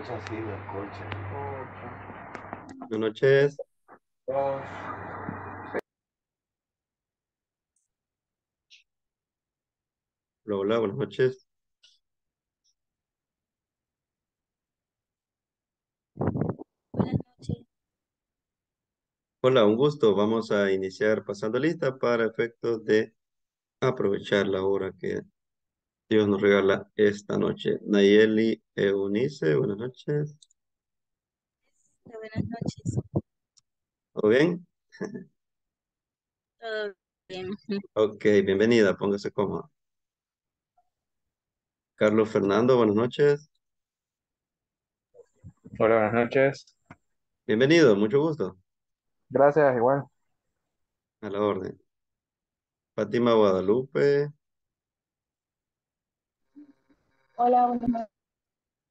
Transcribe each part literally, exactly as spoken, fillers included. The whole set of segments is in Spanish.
coche así, del coche. Ocho. Buenas noches. Dos. Hola, hola, buenas noches. Buenas noches. Hola, un gusto. Vamos a iniciar pasando lista para efectos de aprovechar la hora que Dios nos regala esta noche. Nayeli Eunice, buenas noches. Buenas noches. ¿Todo bien? Todo bien. Ok, bienvenida, póngase cómoda. Carlos Fernando, buenas noches. Hola, buenas noches. Bienvenido, mucho gusto. Gracias, igual. A la orden. Fátima Guadalupe. Hola, buenas noches.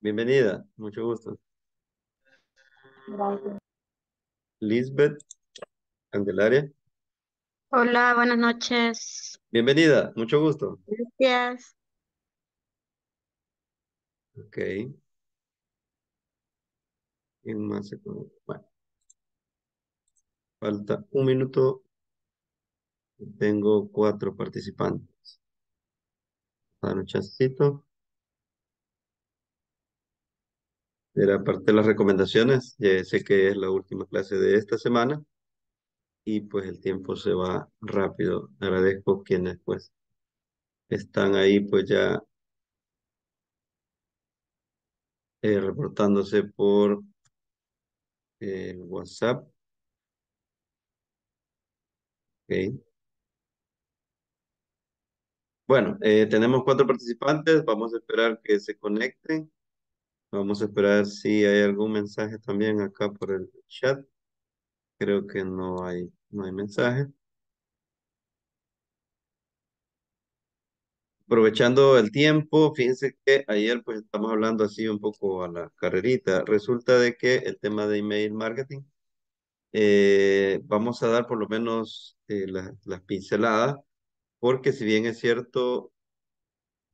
Bienvenida, mucho gusto. Gracias. Lisbeth Candelaria. Hola, buenas noches. Bienvenida, mucho gusto. Gracias. Ok. ¿Quién más se conoce? Bueno. Falta un minuto. Tengo cuatro participantes. Dar un chancito. De la parte de las recomendaciones, ya sé que es la última clase de esta semana y pues el tiempo se va rápido. Agradezco quienes pues están ahí pues ya eh, reportándose por eh, WhatsApp. Okay. Bueno, eh, tenemos cuatro participantes, vamos a esperar que se conecten. Vamos a esperar si hay algún mensaje también acá por el chat. Creo que no hay, no hay mensaje. Aprovechando el tiempo, fíjense que ayer pues estamos hablando así un poco a la carrerita. Resulta de que el tema de email marketing, eh, vamos a dar por lo menos eh, las, las pinceladas, porque si bien es cierto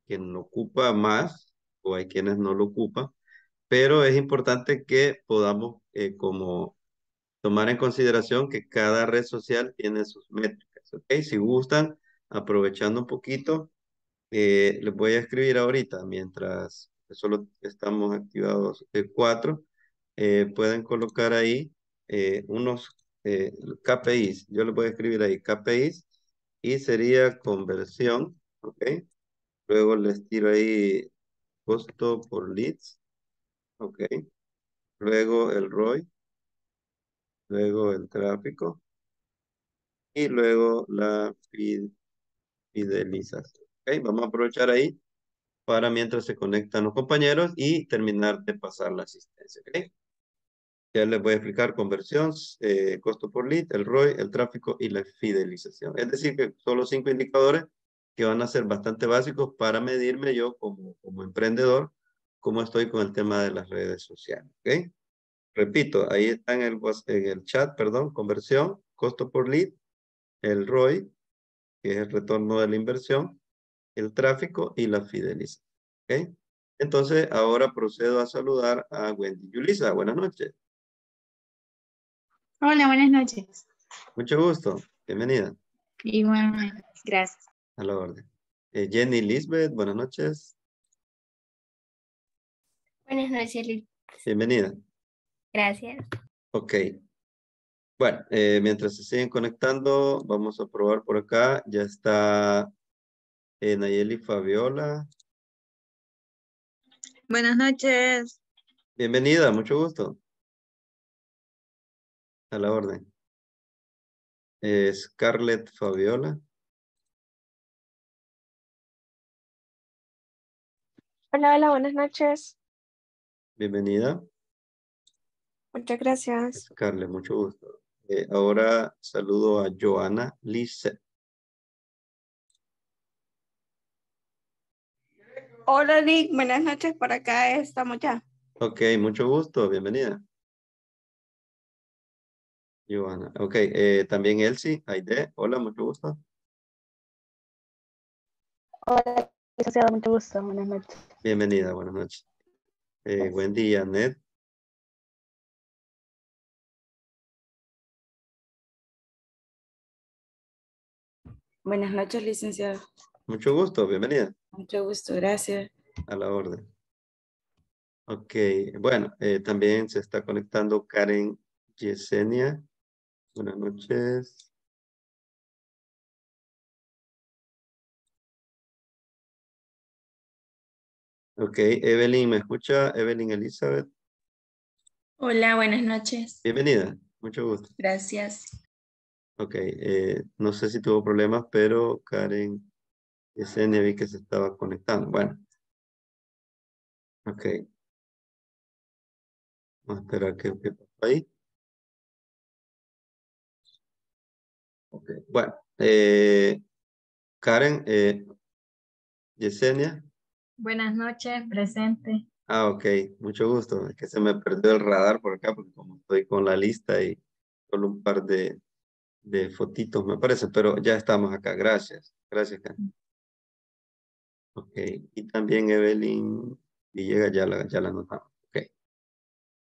que no ocupa más, o hay quienes no lo ocupan, pero es importante que podamos eh, como tomar en consideración que cada red social tiene sus métricas, ¿ok? Si gustan, aprovechando un poquito, eh, les voy a escribir ahorita, mientras solo estamos activados eh, cuatro, eh, pueden colocar ahí eh, unos eh, K P Is, yo les voy a escribir ahí K P Is, y sería conversión, ¿ok? Luego les tiro ahí costo por leads, ok, luego el R O I, luego el tráfico, y luego la fidelización. Ok, vamos a aprovechar ahí para mientras se conectan los compañeros y terminar de pasar la asistencia, ok. Ya les voy a explicar conversión, eh, costo por lead, el R O I, el tráfico y la fidelización. Es decir que solo cinco indicadores que van a ser bastante básicos para medirme yo como, como emprendedor, cómo estoy con el tema de las redes sociales, ¿ok? Repito, ahí está en el, en el chat, perdón, conversión, costo por lead, el R O I, que es el retorno de la inversión, el tráfico y la fidelización, ¿ok? Entonces, ahora procedo a saludar a Wendy. Julisa, buenas noches. Hola, buenas noches. Mucho gusto, bienvenida. Igualmente, gracias. A la orden. Eh, Jenny Lisbeth, buenas noches. Buenas noches, Liz. Bienvenida. Gracias. Ok. Bueno, eh, mientras se siguen conectando, vamos a probar por acá. Ya está eh, Nayeli Fabiola. Buenas noches. Bienvenida, mucho gusto. A la orden. Eh, Scarlett Fabiola. Hola, hola, buenas noches. Bienvenida. Muchas gracias. Carle, mucho gusto. Eh, ahora saludo a Joana Lisset. Hola, Lick. Buenas noches. Por acá estamos ya. Ok, mucho gusto. Bienvenida. Joana. Ok, eh, también Elsie Aide. Hola, mucho gusto. Hola. Mucho gusto, buenas noches. Bienvenida, buenas noches. eh, Wendy y Ned. Buenas noches, licenciado. Mucho gusto, bienvenida. Mucho gusto, gracias. A la orden. Ok, bueno, eh, también se está conectando Karen Yesenia. Buenas noches. Ok, Evelyn, ¿me escucha? Evelyn Elizabeth. Hola, buenas noches. Bienvenida, mucho gusto. Gracias. Ok, eh, no sé si tuvo problemas, pero Karen Yesenia vi que se estaba conectando. Bueno. Ok. Vamos a esperar que pase ahí. Okay. Bueno, eh, Karen, eh, Yesenia. Buenas noches, presente. Ah, ok, mucho gusto. Es que se me perdió el radar por acá, porque como estoy con la lista y solo un par de, de fotitos me parece, pero ya estamos acá. Gracias, gracias, Karen. Ok, y también Evelyn Villegas, ya la, ya la notamos. Ok,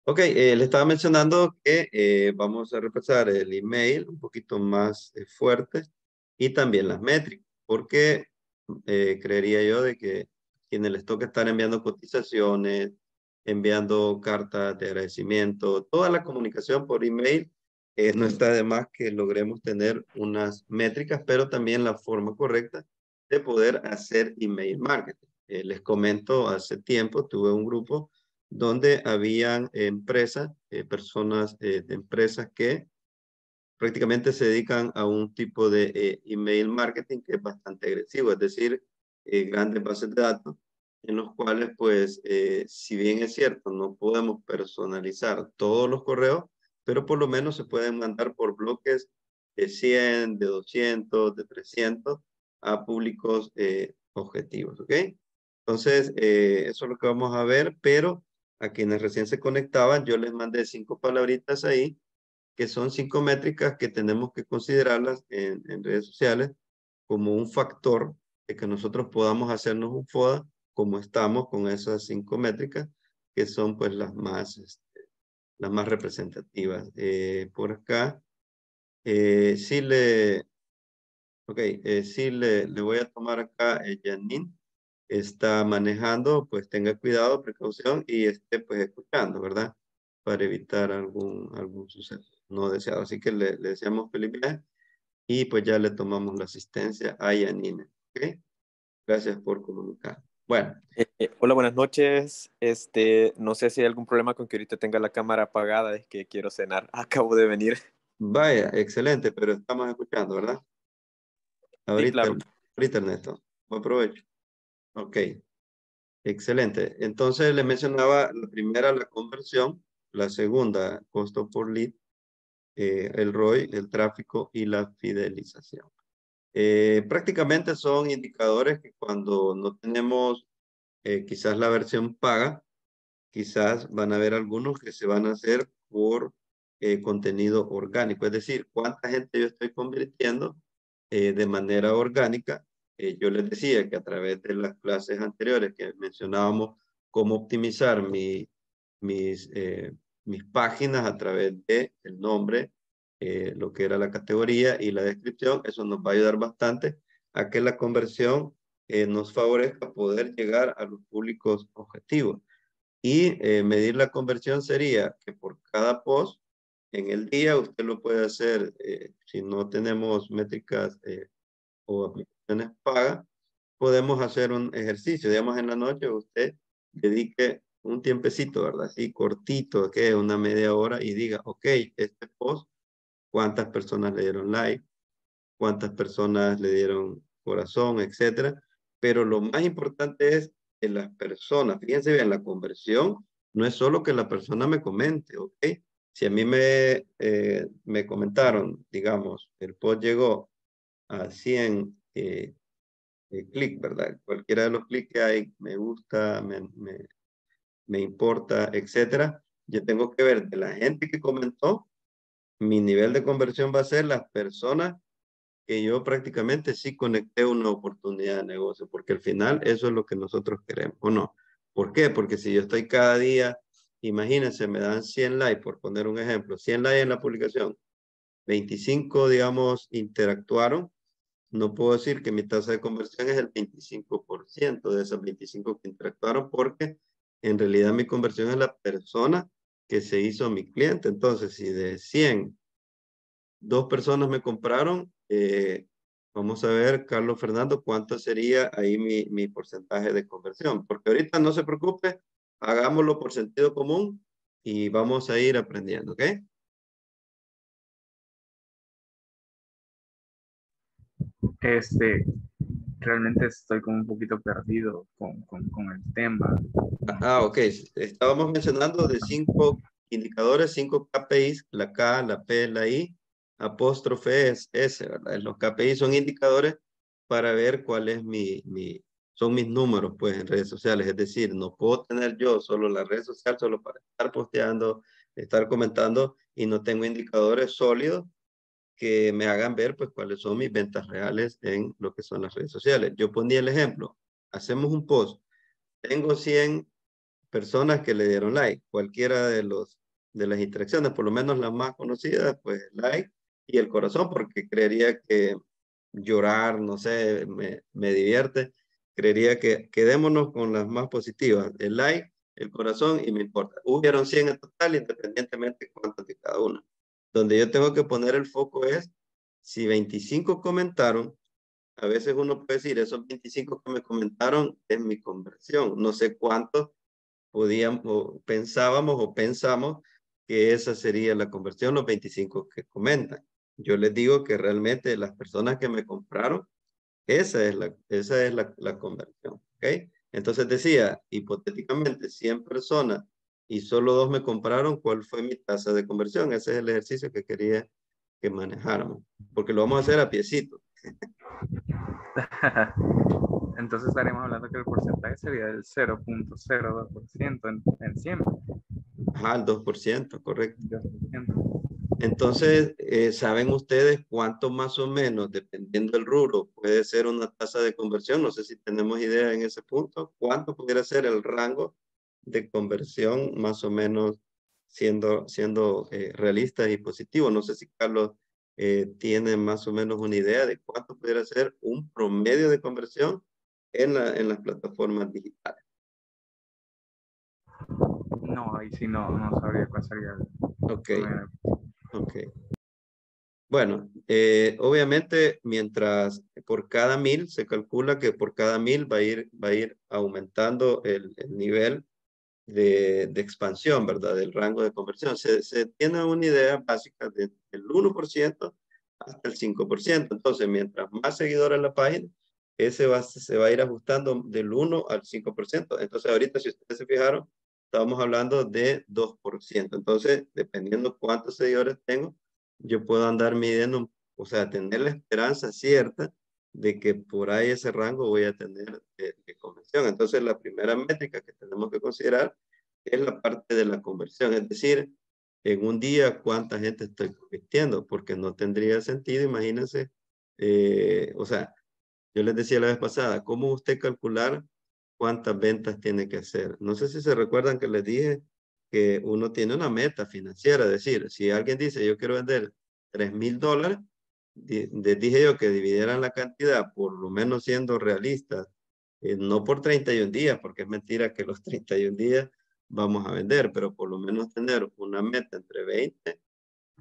okay eh, le estaba mencionando que eh, vamos a repasar el email un poquito más eh, fuerte y también las métricas, porque eh, creería yo de que quienes les toca estar enviando cotizaciones, enviando cartas de agradecimiento, toda la comunicación por email, eh, no está de más que logremos tener unas métricas, pero también la forma correcta de poder hacer email marketing. Eh, les comento, hace tiempo tuve un grupo donde habían empresas, eh, personas eh, de empresas que prácticamente se dedican a un tipo de eh, email marketing que es bastante agresivo, es decir, Eh, grandes bases de datos en los cuales pues eh, si bien es cierto no podemos personalizar todos los correos, pero por lo menos se pueden mandar por bloques de cien, de doscientos, de trescientos a públicos eh, objetivos, ¿ok? Entonces eh, eso es lo que vamos a ver, pero a quienes recién se conectaban yo les mandé cinco palabritas ahí que son cinco métricas que tenemos que considerarlas en, en redes sociales como un factor de que nosotros podamos hacernos un FODA como estamos con esas cinco métricas que son pues las más, este, las más representativas. Eh, por acá, eh, sí le, okay, eh, sí le, le voy a tomar acá, eh, Yanine está manejando, pues tenga cuidado, precaución y esté pues escuchando, ¿verdad? Para evitar algún, algún suceso no deseado. Así que le, le deseamos feliz viaje y pues ya le tomamos la asistencia a Yanine. Okay. Gracias por comunicar. Bueno. Eh, eh, hola, buenas noches. Este, no sé si hay algún problema con que ahorita tenga la cámara apagada, es que quiero cenar. Acabo de venir. Vaya, excelente, pero estamos escuchando, ¿verdad? Ahorita, sí, claro. Ahorita Ernesto. Buen provecho. Ok. Excelente. Entonces, les mencionaba la primera, la conversión, la segunda, costo por lead, eh, el R O I, el tráfico y la fidelización. Eh, prácticamente son indicadores que cuando no tenemos eh, quizás la versión paga, quizás van a haber algunos que se van a hacer por eh, contenido orgánico. Es decir, cuánta gente yo estoy convirtiendo eh, de manera orgánica. Eh, yo les decía que a través de las clases anteriores que mencionábamos cómo optimizar mi, mis, eh, mis páginas a través del nombre, Eh, lo que era la categoría y la descripción, eso nos va a ayudar bastante a que la conversión eh, nos favorezca poder llegar a los públicos objetivos. Y eh, medir la conversión sería que por cada post en el día usted lo puede hacer, eh, si no tenemos métricas eh, o aplicaciones pagas, podemos hacer un ejercicio, digamos en la noche usted dedique un tiempecito, ¿verdad? Así cortito, que es una media hora y diga, ok, este post cuántas personas le dieron like, cuántas personas le dieron corazón, etcétera. Pero lo más importante es que las personas, fíjense bien, la conversión no es solo que la persona me comente, ¿ok? Si a mí me, eh, me comentaron, digamos, el post llegó a cien eh, eh, clics, ¿verdad? Cualquiera de los clics que hay, me gusta, me, me, me importa, etcétera. Yo tengo que ver de la gente que comentó, mi nivel de conversión va a ser las personas que yo prácticamente sí conecté una oportunidad de negocio, porque al final eso es lo que nosotros queremos, ¿o no? ¿Por qué? Porque si yo estoy cada día, imagínense, me dan cien likes, por poner un ejemplo, cien likes en la publicación, veinticinco, digamos, interactuaron, no puedo decir que mi tasa de conversión es el veinticinco por ciento de esas veinticinco que interactuaron, porque en realidad mi conversión es la persona que se hizo mi cliente. Entonces, si de cien, dos personas me compraron, eh, vamos a ver, Carlos Fernando, cuánto sería ahí mi, mi porcentaje de conversión. Porque ahorita no se preocupe, hagámoslo por sentido común y vamos a ir aprendiendo, ¿ok? Este, realmente estoy como un poquito perdido con, con, con el tema. Ah, ok. Estábamos mencionando de cinco indicadores, cinco K P Is, la K, la P, la I. Apóstrofe es S, ¿verdad? Los K P Is son indicadores para ver cuál es mi, mi, son mis números, pues, en redes sociales. Es decir, no puedo tener yo solo la red social, solo para estar posteando, estar comentando, y no tengo indicadores sólidos que me hagan ver, pues, cuáles son mis ventas reales en lo que son las redes sociales. Yo ponía el ejemplo, hacemos un post, tengo cien personas que le dieron like, cualquiera de, los, de las interacciones, por lo menos las más conocidas, pues, like, y el corazón, porque creería que llorar, no sé, me, me divierte. Creería que quedémonos con las más positivas. El like, el corazón y me importa. Hubieron cien en total, independientemente de cuántas de cada una. Donde yo tengo que poner el foco es, si veinticinco comentaron, a veces uno puede decir, esos veinticinco que me comentaron es mi conversión. No sé cuántos podíamos, o pensábamos o pensamos que esa sería la conversión, los veinticinco que comentan. Yo les digo que realmente las personas que me compraron, esa es la, esa es la, la conversión, ¿ok? Entonces decía, hipotéticamente, cien personas y solo dos me compraron, ¿cuál fue mi tasa de conversión? Ese es el ejercicio que quería que manejáramos, porque lo vamos a hacer a piecito. Entonces estaremos hablando que el porcentaje sería del cero punto cero dos por ciento en, en cien. Ajá, el dos por ciento, correcto. dos por ciento. Entonces, eh, ¿saben ustedes cuánto más o menos, dependiendo del rubro, puede ser una tasa de conversión? No sé si tenemos idea en ese punto. ¿Cuánto pudiera ser el rango de conversión, más o menos, siendo, siendo eh, realistas y positivos? No sé si Carlos eh, tiene más o menos una idea de cuánto pudiera ser un promedio de conversión en, la, en las plataformas digitales. No, ahí sí no, no sabría cuál sería. Ok. Ok. Bueno, eh, obviamente, mientras por cada mil, se calcula que por cada mil va a ir, va a ir aumentando el, el nivel de, de expansión, ¿verdad? Del rango de conversión. Se, se tiene una idea básica de, del uno por ciento hasta el cinco por ciento. Entonces, mientras más seguidores la página, ese va, se va a ir ajustando del uno al cinco por ciento. Entonces, ahorita, si ustedes se fijaron, estamos hablando de dos por ciento. Entonces, dependiendo cuántos seguidores tengo, yo puedo andar midiendo, o sea, tener la esperanza cierta de que por ahí ese rango voy a tener de, de conversión. Entonces, la primera métrica que tenemos que considerar es la parte de la conversión. Es decir, en un día, ¿cuánta gente estoy convirtiendo? Porque no tendría sentido, imagínense. Eh, o sea, yo les decía la vez pasada, ¿cómo usted calcular cuántas ventas tiene que hacer? No sé si se recuerdan que les dije que uno tiene una meta financiera. Es decir, si alguien dice, yo quiero vender tres mil dólares, les dije yo que dividieran la cantidad, por lo menos siendo realistas, eh, no por treinta y un días, porque es mentira que los treinta y un días vamos a vender, pero por lo menos tener una meta entre veinte,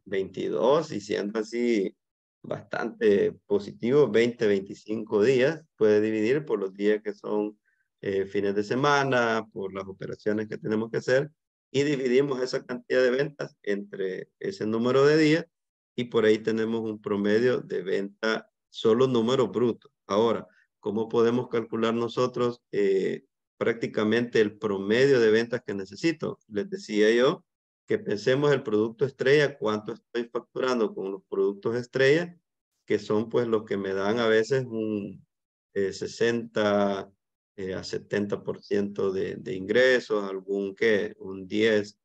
veintidós y siendo así bastante positivo, veinte, veinticinco días, puede dividir por los días que son Eh, fines de semana, por las operaciones que tenemos que hacer, y dividimos esa cantidad de ventas entre ese número de días, y por ahí tenemos un promedio de venta, solo números brutos. Ahora, ¿cómo podemos calcular nosotros eh, prácticamente el promedio de ventas que necesito? Les decía yo que pensemos el producto estrella, cuánto estoy facturando con los productos estrella, que son, pues, los que me dan a veces un eh, sesenta por ciento Eh, a setenta por ciento de, de ingresos, algún que, un diez,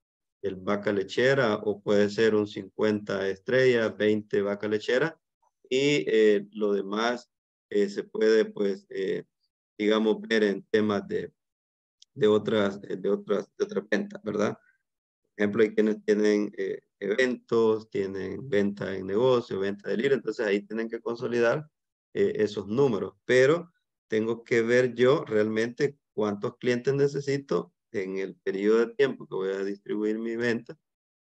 el vaca lechera, o puede ser un cincuenta estrellas, veinte vaca lechera, y eh, lo demás eh, se puede, pues, eh, digamos, ver en temas de de otras, de otras, de otras ventas, ¿verdad? Por ejemplo, hay quienes tienen eh, eventos, tienen venta en negocio, venta de libro, entonces ahí tienen que consolidar eh, esos números, pero tengo que ver yo realmente cuántos clientes necesito en el periodo de tiempo que voy a distribuir mi venta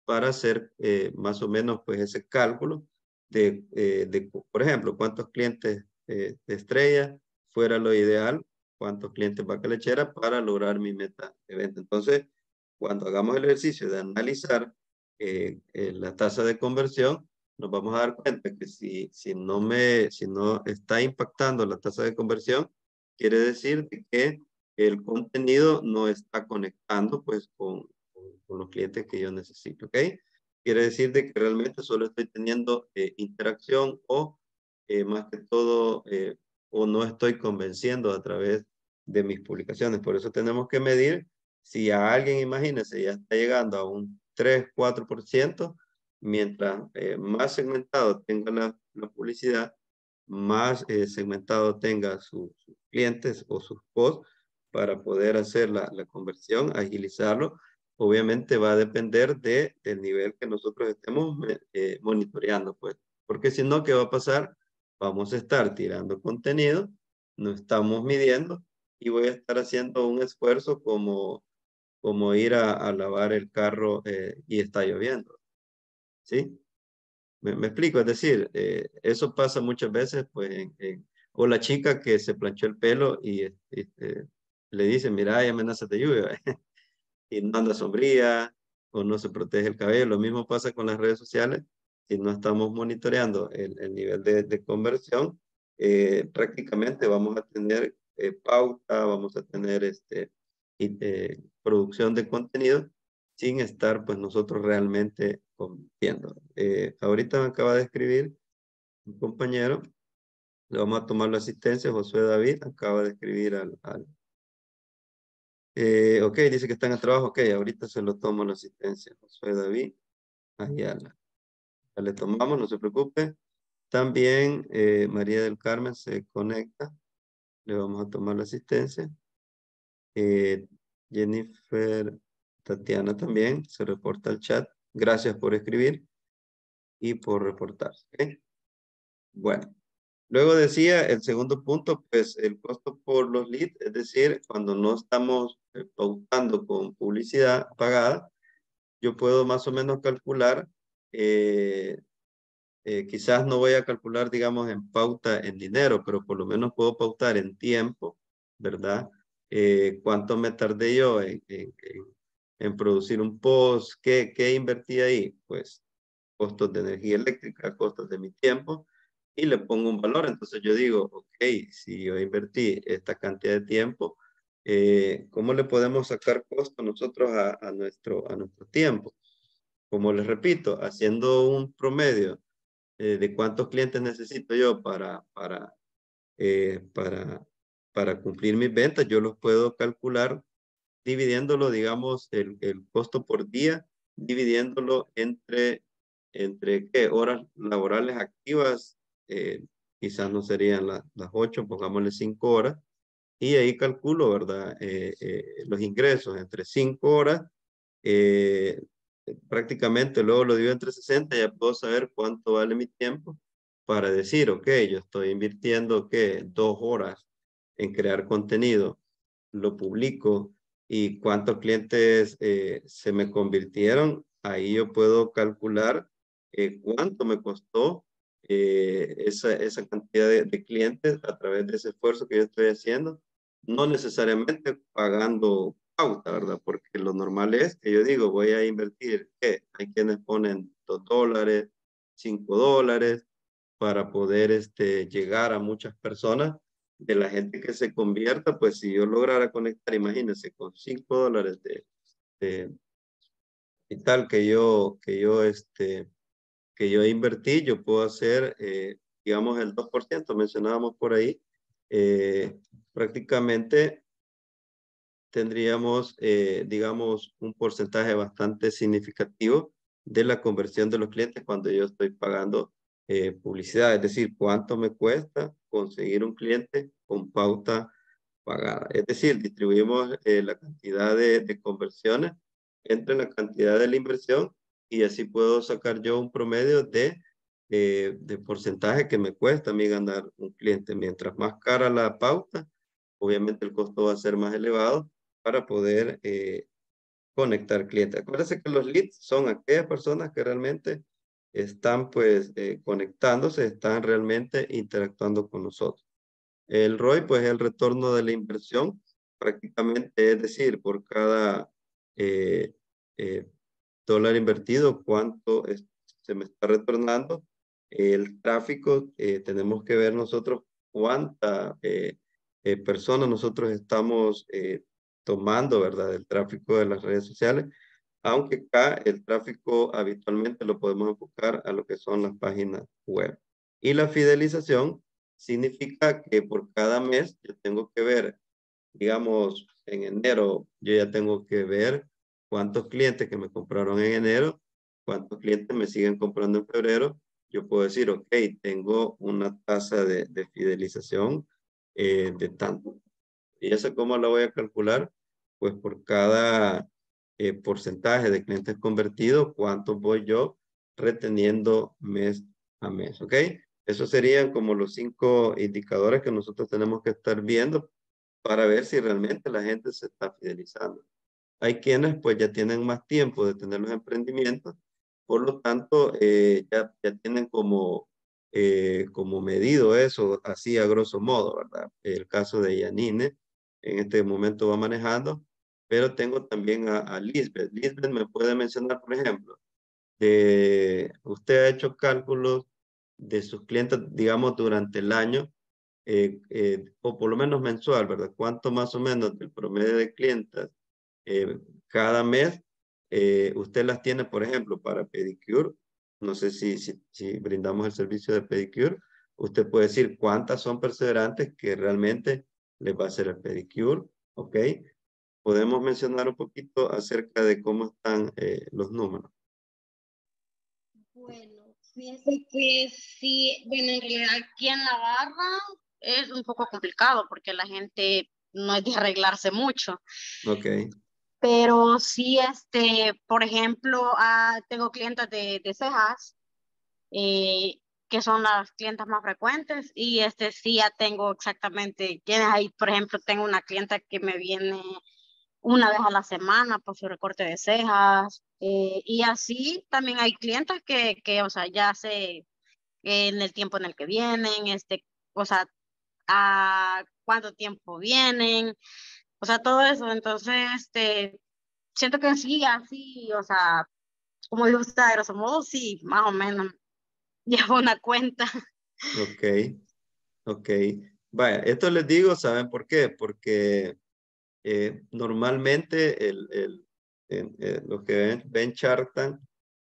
para hacer eh, más o menos pues ese cálculo de, eh, de por ejemplo, cuántos clientes eh, de estrella fuera lo ideal, cuántos clientes vaca lechera para lograr mi meta de venta. Entonces, cuando hagamos el ejercicio de analizar eh, eh, la tasa de conversión, nos vamos a dar cuenta que si, si, no me, si no está impactando la tasa de conversión, quiere decir que el contenido no está conectando pues con, con los clientes que yo necesito, ¿ok? Quiere decir de que realmente solo estoy teniendo eh, interacción o eh, más que todo eh, o no estoy convenciendo a través de mis publicaciones. Por eso tenemos que medir si a alguien, imagínense, ya está llegando a un tres, cuatro por ciento, mientras eh, más segmentado tenga la, la publicidad, más eh, segmentado tenga su, sus clientes o sus posts para poder hacer la, la conversión, agilizarlo. Obviamente va a depender de, del nivel que nosotros estemos eh, monitoreando, pues. Porque si no, ¿qué va a pasar? Vamos a estar tirando contenido, no estamos midiendo y voy a estar haciendo un esfuerzo como, como ir a, a lavar el carro eh, y está lloviendo. ¿Sí? ¿Me, me explico? Es decir, eh, eso pasa muchas veces, pues, en, en, o la chica que se planchó el pelo y, y eh, le dicen, mira, hay amenazas de lluvia. Y no anda sombría o no se protege el cabello. Lo mismo pasa con las redes sociales. Si no estamos monitoreando el, el nivel de, de conversión, eh, prácticamente vamos a tener eh, pauta, vamos a tener este, eh, producción de contenido sin estar pues nosotros realmente compitiendo. Eh, ahorita me acaba de escribir un compañero, le vamos a tomar la asistencia, José David acaba de escribir al... al Eh, ok, dice que está en el trabajo. Ok, ahorita se lo tomo la asistencia. José David Ayala. Ya le tomamos, no se preocupe. También eh, María del Carmen se conecta. Le vamos a tomar la asistencia. Eh, Jennifer Tatiana también se reporta al chat. Gracias por escribir y por reportarse. ¿Okay? Bueno. Luego decía el segundo punto, pues el costo por los leads, es decir, cuando no estamos eh, pautando con publicidad pagada, yo puedo más o menos calcular, eh, eh, quizás no voy a calcular, digamos, en pauta en dinero, pero por lo menos puedo pautar en tiempo, ¿verdad? Eh, ¿Cuánto me tardé yo en, en, en, en producir un post? ¿Qué, qué invertí ahí? Pues costos de energía eléctrica, costos de mi tiempo. Y le pongo un valor, entonces yo digo, ok, si yo invertí esta cantidad de tiempo, eh, ¿cómo le podemos sacar costo nosotros a, a, nuestro, a nuestro tiempo? Como les repito, haciendo un promedio eh, de cuántos clientes necesito yo para, para, eh, para, para cumplir mis ventas, yo los puedo calcular dividiéndolo, digamos, el, el costo por día, dividiéndolo entre, entre ¿qué? Horas laborales activas. Eh, quizás no serían la, las ocho, pongámosle cinco horas, y ahí calculo, ¿verdad? Eh, eh, los ingresos entre cinco horas, eh, prácticamente luego lo digo entre sesenta, ya puedo saber cuánto vale mi tiempo para decir, ok, yo estoy invirtiendo, ¿qué? Dos horas en crear contenido, lo publico, y cuántos clientes eh, se me convirtieron, ahí yo puedo calcular eh, cuánto me costó Eh, esa, esa cantidad de, de clientes a través de ese esfuerzo que yo estoy haciendo, no necesariamente pagando pauta, ¿verdad? Porque lo normal es que yo digo, voy a invertir, ¿qué? Hay quienes ponen dos dólares, cinco dólares, para poder este, llegar a muchas personas. De la gente que se convierta, pues si yo lograra conectar, imagínense, con cinco dólares de, de y tal que yo, que yo, este, que yo invertí, yo puedo hacer, eh, digamos, el dos por ciento, mencionábamos por ahí, eh, prácticamente tendríamos, eh, digamos, un porcentaje bastante significativo de la conversión de los clientes cuando yo estoy pagando eh, publicidad, es decir, cuánto me cuesta conseguir un cliente con pauta pagada. Es decir, distribuimos eh, la cantidad de, de conversiones entre la cantidad de la inversión y así puedo sacar yo un promedio de, eh, de porcentaje que me cuesta a mí ganar un cliente. Mientras más cara la pauta, obviamente el costo va a ser más elevado para poder eh, conectar clientes. Acuérdense que los leads son aquellas personas que realmente están pues eh, conectándose, están realmente interactuando con nosotros. El R O I pues es el retorno de la inversión prácticamente, es decir, por cada eh, eh, dólar invertido, cuánto es, se me está retornando. El tráfico, eh, tenemos que ver nosotros cuánta eh, eh, persona nosotros estamos eh, tomando, ¿verdad? El tráfico de las redes sociales, aunque acá el tráfico habitualmente lo podemos enfocar a lo que son las páginas web. Y la fidelización significa que por cada mes yo tengo que ver, digamos, en enero, yo ya tengo que ver cuántos clientes que me compraron en enero, cuántos clientes me siguen comprando en febrero. Yo puedo decir, ok, tengo una tasa de, de fidelización eh, de tanto. ¿Y eso cómo la voy a calcular? Pues por cada eh, porcentaje de clientes convertidos, cuánto voy yo reteniendo mes a mes, ¿ok? Esos serían como los cinco indicadores que nosotros tenemos que estar viendo para ver si realmente la gente se está fidelizando. Hay quienes pues ya tienen más tiempo de tener los emprendimientos, por lo tanto eh, ya, ya tienen como... Eh, como medido eso, así a grosso modo, ¿verdad? El caso de Yanine, en este momento va manejando, pero tengo también a, a Lisbeth. Lisbeth me puede mencionar, por ejemplo, de, usted ha hecho cálculos de sus clientes, digamos, durante el año, eh, eh, o por lo menos mensual, ¿verdad? ¿Cuánto más o menos del promedio de clientes eh, cada mes eh, usted las tiene, por ejemplo, para pedicure? No sé si, si, si brindamos el servicio de pedicure. Usted puede decir cuántas son perseverantes que realmente les va a hacer el pedicure. ¿Ok? Podemos mencionar un poquito acerca de cómo están eh, los números. Bueno, fíjense que sí, bueno, en realidad aquí en la barra es un poco complicado porque la gente no es de arreglarse mucho. Ok. Pero sí, este, por ejemplo, ah, tengo clientes de, de cejas, eh, que son las clientas más frecuentes, y este sí ya tengo exactamente quiénes hay. Por ejemplo, tengo una clienta que me viene una vez a la semana por su recorte de cejas, eh, y así también hay clientes que, que, o sea, ya sé en el tiempo en el que vienen, este, o sea, a cuánto tiempo vienen. O sea, todo eso, entonces, este, siento que sí, así, o sea, como dijo usted, a grosso modo, sí, más o menos, llevo una cuenta. Ok, ok. Vaya, esto les digo, ¿saben por qué? Porque eh, normalmente el, el, el, el, los que ven, ven chartan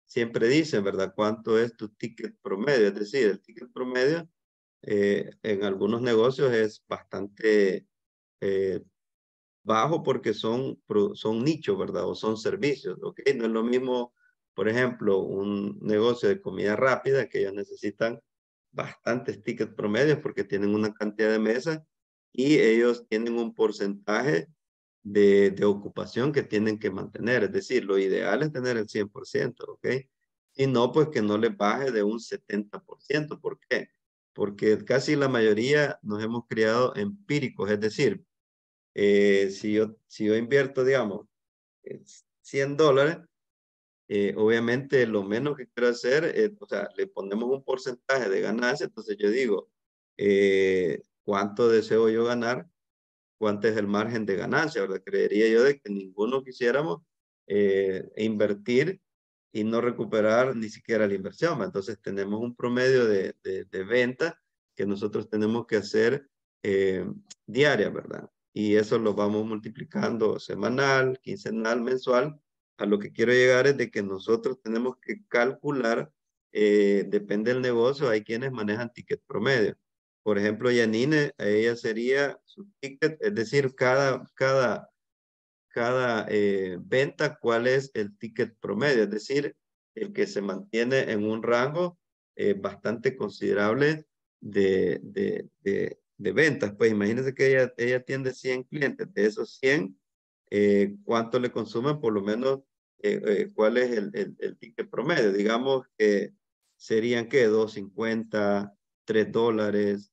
siempre dicen, ¿verdad? ¿Cuánto es tu ticket promedio? Es decir, el ticket promedio eh, en algunos negocios es bastante... Eh, bajo porque son, son nichos, ¿verdad? O son servicios, ¿ok? No es lo mismo, por ejemplo, un negocio de comida rápida que ellos necesitan bastantes tickets promedios porque tienen una cantidad de mesas y ellos tienen un porcentaje de, de ocupación que tienen que mantener. Es decir, lo ideal es tener el cien por ciento, ¿ok? Si no, pues que no les baje de un setenta por ciento. ¿Por qué? Porque casi la mayoría nos hemos criado empíricos, es decir, Eh, si, yo, si yo invierto, digamos, cien dólares, eh, obviamente lo menos que quiero hacer, eh, o sea, le ponemos un porcentaje de ganancia, entonces yo digo, eh, ¿cuánto deseo yo ganar? ¿Cuánto es el margen de ganancia? ¿Verdad? Creería yo de que ninguno quisiéramos eh, invertir y no recuperar ni siquiera la inversión. Entonces tenemos un promedio de, de, de venta que nosotros tenemos que hacer eh, diaria, ¿verdad? Y eso lo vamos multiplicando semanal, quincenal, mensual. A lo que quiero llegar es de que nosotros tenemos que calcular, eh, depende del negocio, hay quienes manejan ticket promedio. Por ejemplo, Yanine, a ella sería su ticket, es decir, cada, cada, cada eh, venta, ¿cuál es el ticket promedio? Es decir, el que se mantiene en un rango eh, bastante considerable de, de, de de ventas. Pues imagínense que ella, ella atiende cien clientes. De esos cien, eh, ¿cuánto le consumen? Por lo menos, eh, eh, ¿cuál es el, el, el ticket promedio? Digamos que eh, serían, ¿qué? dos cincuenta, tres dólares,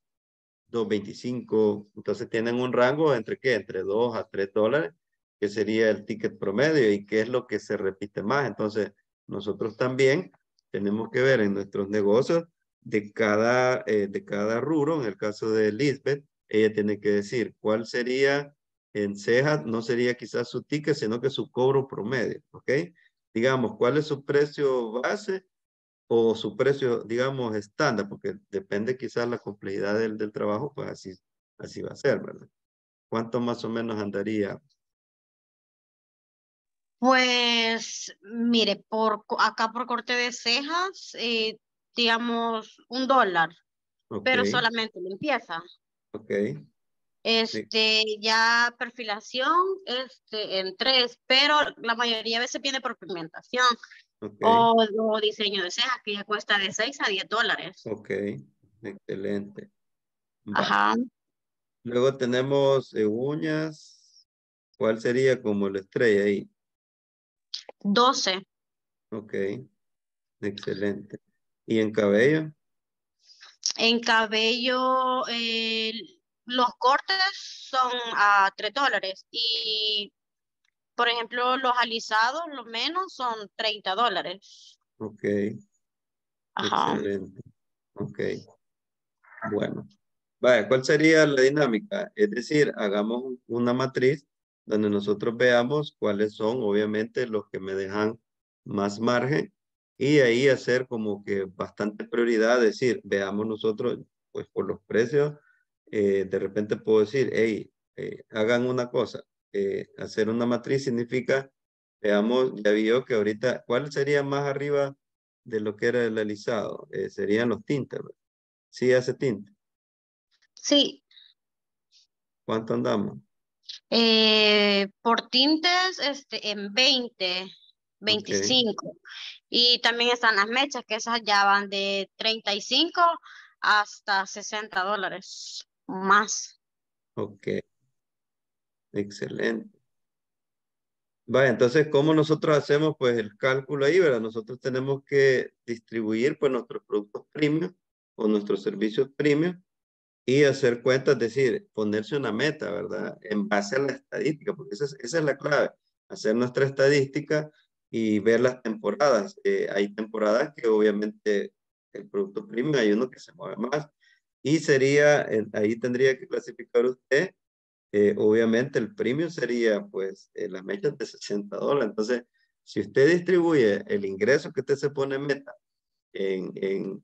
dos veinticinco. Entonces tienen un rango entre, ¿qué? Entre dos a tres dólares, que sería el ticket promedio y qué es lo que se repite más. Entonces, nosotros también tenemos que ver en nuestros negocios de cada, eh, de cada rubro. En el caso de Lisbeth, ella tiene que decir cuál sería en cejas, no sería quizás su ticket, sino que su cobro promedio, ¿ok? Digamos, ¿cuál es su precio base o su precio, digamos, estándar? Porque depende quizás la complejidad del, del trabajo, pues así, así va a ser, ¿verdad? ¿Cuánto más o menos andaría? Pues, mire, por acá por corte de cejas, eh, digamos, un dólar, okay, pero solamente limpieza. Ok. Este, sí. Ya perfilación, este, en tres, pero la mayoría de veces viene por pigmentación. Okay. O, o diseño de cejas, que ya cuesta de seis a diez dólares. Ok, excelente. Vale. Ajá. Luego tenemos eh, uñas. ¿Cuál sería como la estrella ahí? doce. Ok, excelente. ¿Y en cabello? En cabello, eh, los cortes son a tres dólares. Y, por ejemplo, los alisados, los menos, son treinta dólares. Ok. Ajá. Excelente. Ok. Bueno. Vaya, ¿cuál sería la dinámica? Es decir, hagamos una matriz donde nosotros veamos cuáles son, obviamente, los que me dejan más margen, y ahí hacer como que bastante prioridad, decir, veamos nosotros, pues por los precios, eh, de repente puedo decir, hey, eh, hagan una cosa, eh, hacer una matriz significa, veamos, ya vio que ahorita, ¿cuál sería más arriba de lo que era el alisado? Eh, serían los tintes, ¿verdad? ¿Sí hace tinte? Sí. ¿Cuánto andamos? Eh, por tintes este, en veinte, veinticinco, okay. Y también están las mechas, que esas ya van de treinta y cinco hasta sesenta dólares más. Ok, excelente. Vale, entonces, ¿cómo nosotros hacemos pues el cálculo ahí, verdad? Nosotros tenemos que distribuir pues nuestros productos premium o nuestros servicios premium y hacer cuentas, es decir, ponerse una meta, ¿verdad? En base a la estadística, porque esa es, esa es la clave, hacer nuestra estadística y ver las temporadas. Eh, hay temporadas que obviamente el producto premium, hay uno que se mueve más, y sería, eh, ahí tendría que clasificar usted, eh, obviamente el premium sería pues eh, las mechas de sesenta dólares. Entonces, si usted distribuye el ingreso que usted se pone en meta, en, en,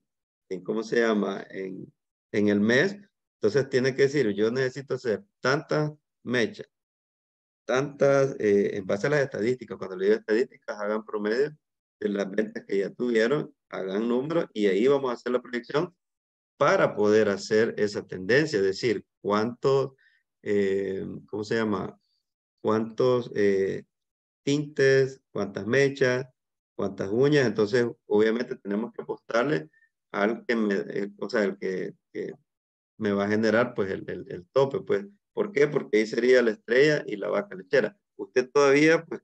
en ¿cómo se llama? En, en el mes. Entonces tiene que decir, yo necesito hacer tantas mechas, tantas, eh, en base a las estadísticas. Cuando le digo estadísticas, hagan promedio de las ventas que ya tuvieron, hagan números y ahí vamos a hacer la proyección para poder hacer esa tendencia, es decir, cuántos, eh, ¿cómo se llama? Cuántos eh, tintes, cuántas mechas, cuántas uñas. Entonces, obviamente tenemos que apostarle al que me, eh, o sea, el que, que me va a generar pues el, el, el tope, pues. ¿Por qué? Porque ahí sería la estrella y la vaca lechera. Usted todavía, pues,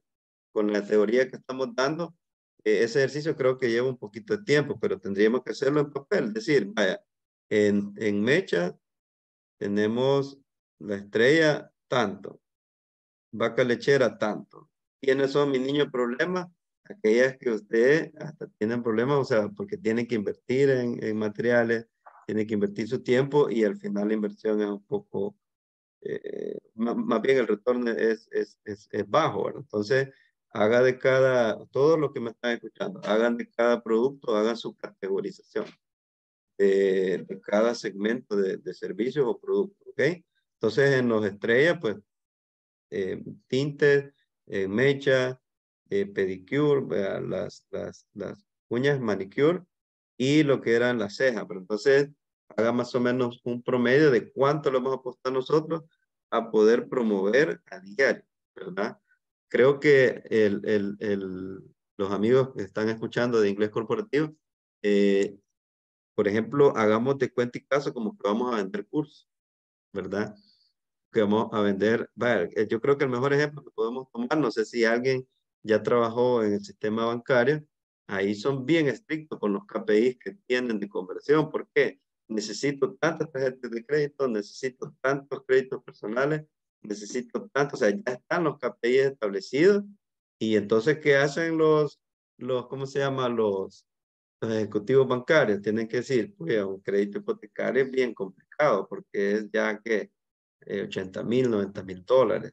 con la teoría que estamos dando, eh, ese ejercicio creo que lleva un poquito de tiempo, pero tendríamos que hacerlo en papel. Es decir, vaya, en, en mecha tenemos la estrella tanto, vaca lechera tanto. ¿Quiénes son mis niños problemas? Aquellas que usted hasta tienen problemas, o sea, porque tienen que invertir en, en materiales, tienen que invertir su tiempo y al final la inversión es un poco, eh, más, más bien el retorno es, es, es, es bajo, ¿verdad? Entonces, haga de cada, todos los que me están escuchando, hagan de cada producto, hagan su categorización de, de cada segmento de, de servicios o productos, ¿ok? Entonces, en los estrellas, pues, eh, tintes, eh, mechas, Eh, pedicure, eh, las, las, las uñas, manicure y lo que eran las cejas. Pero entonces haga más o menos un promedio de cuánto le vamos a apostar nosotros a poder promover a diario, ¿verdad? Creo que el, el, el, los amigos que están escuchando de Inglés Corporativo, eh, por ejemplo, hagamos de cuenta y caso como que vamos a vender cursos. ¿verdad? Que vamos a vender. Vaya, yo creo que el mejor ejemplo que podemos tomar, no sé si alguien ya trabajó en el sistema bancario, ahí son bien estrictos con los K P Is que tienen de conversión. ¿Por qué? Necesito tantas tarjetas de crédito, necesito tantos créditos personales, necesito tantos, o sea, ya están los K P Is establecidos. Y entonces, ¿qué hacen los, los ¿cómo se llama? Los, los ejecutivos bancarios? Tienen que decir, pues, un crédito hipotecario es bien complicado, porque es ya que eh, ochenta mil, noventa mil dólares.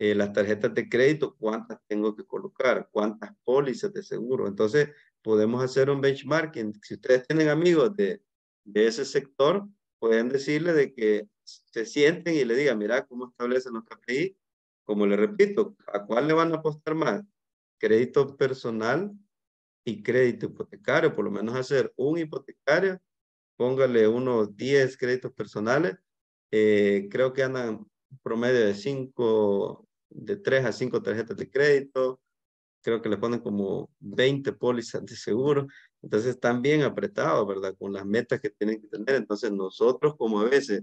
Eh, las tarjetas de crédito, ¿cuántas tengo que colocar? ¿Cuántas pólizas de seguro? Entonces, podemos hacer un benchmarking. Si ustedes tienen amigos de, de ese sector, pueden decirle de que se sienten y le digan, mira cómo establecen los K P I. Como le repito, ¿a cuál le van a apostar más? Crédito personal y crédito hipotecario. Por lo menos hacer un hipotecario, póngale unos diez créditos personales. Eh, creo que andan promedio de cinco, de tres a cinco tarjetas de crédito, creo que le ponen como veinte pólizas de seguro. Entonces están bien apretados, ¿verdad? Con las metas que tienen que tener. Entonces nosotros, como a veces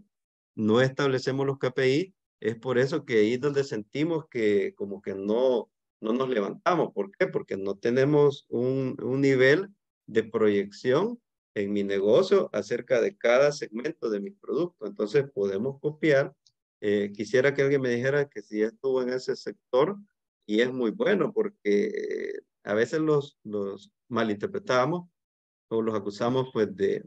no establecemos los K P I, es por eso que ahí es donde sentimos que como que no, no nos levantamos. ¿Por qué? Porque no tenemos un, un nivel de proyección en mi negocio acerca de cada segmento de mis productos. Entonces podemos copiar. Eh, quisiera que alguien me dijera que si estuvo en ese sector, y es muy bueno porque a veces los, los malinterpretamos o los acusamos pues de,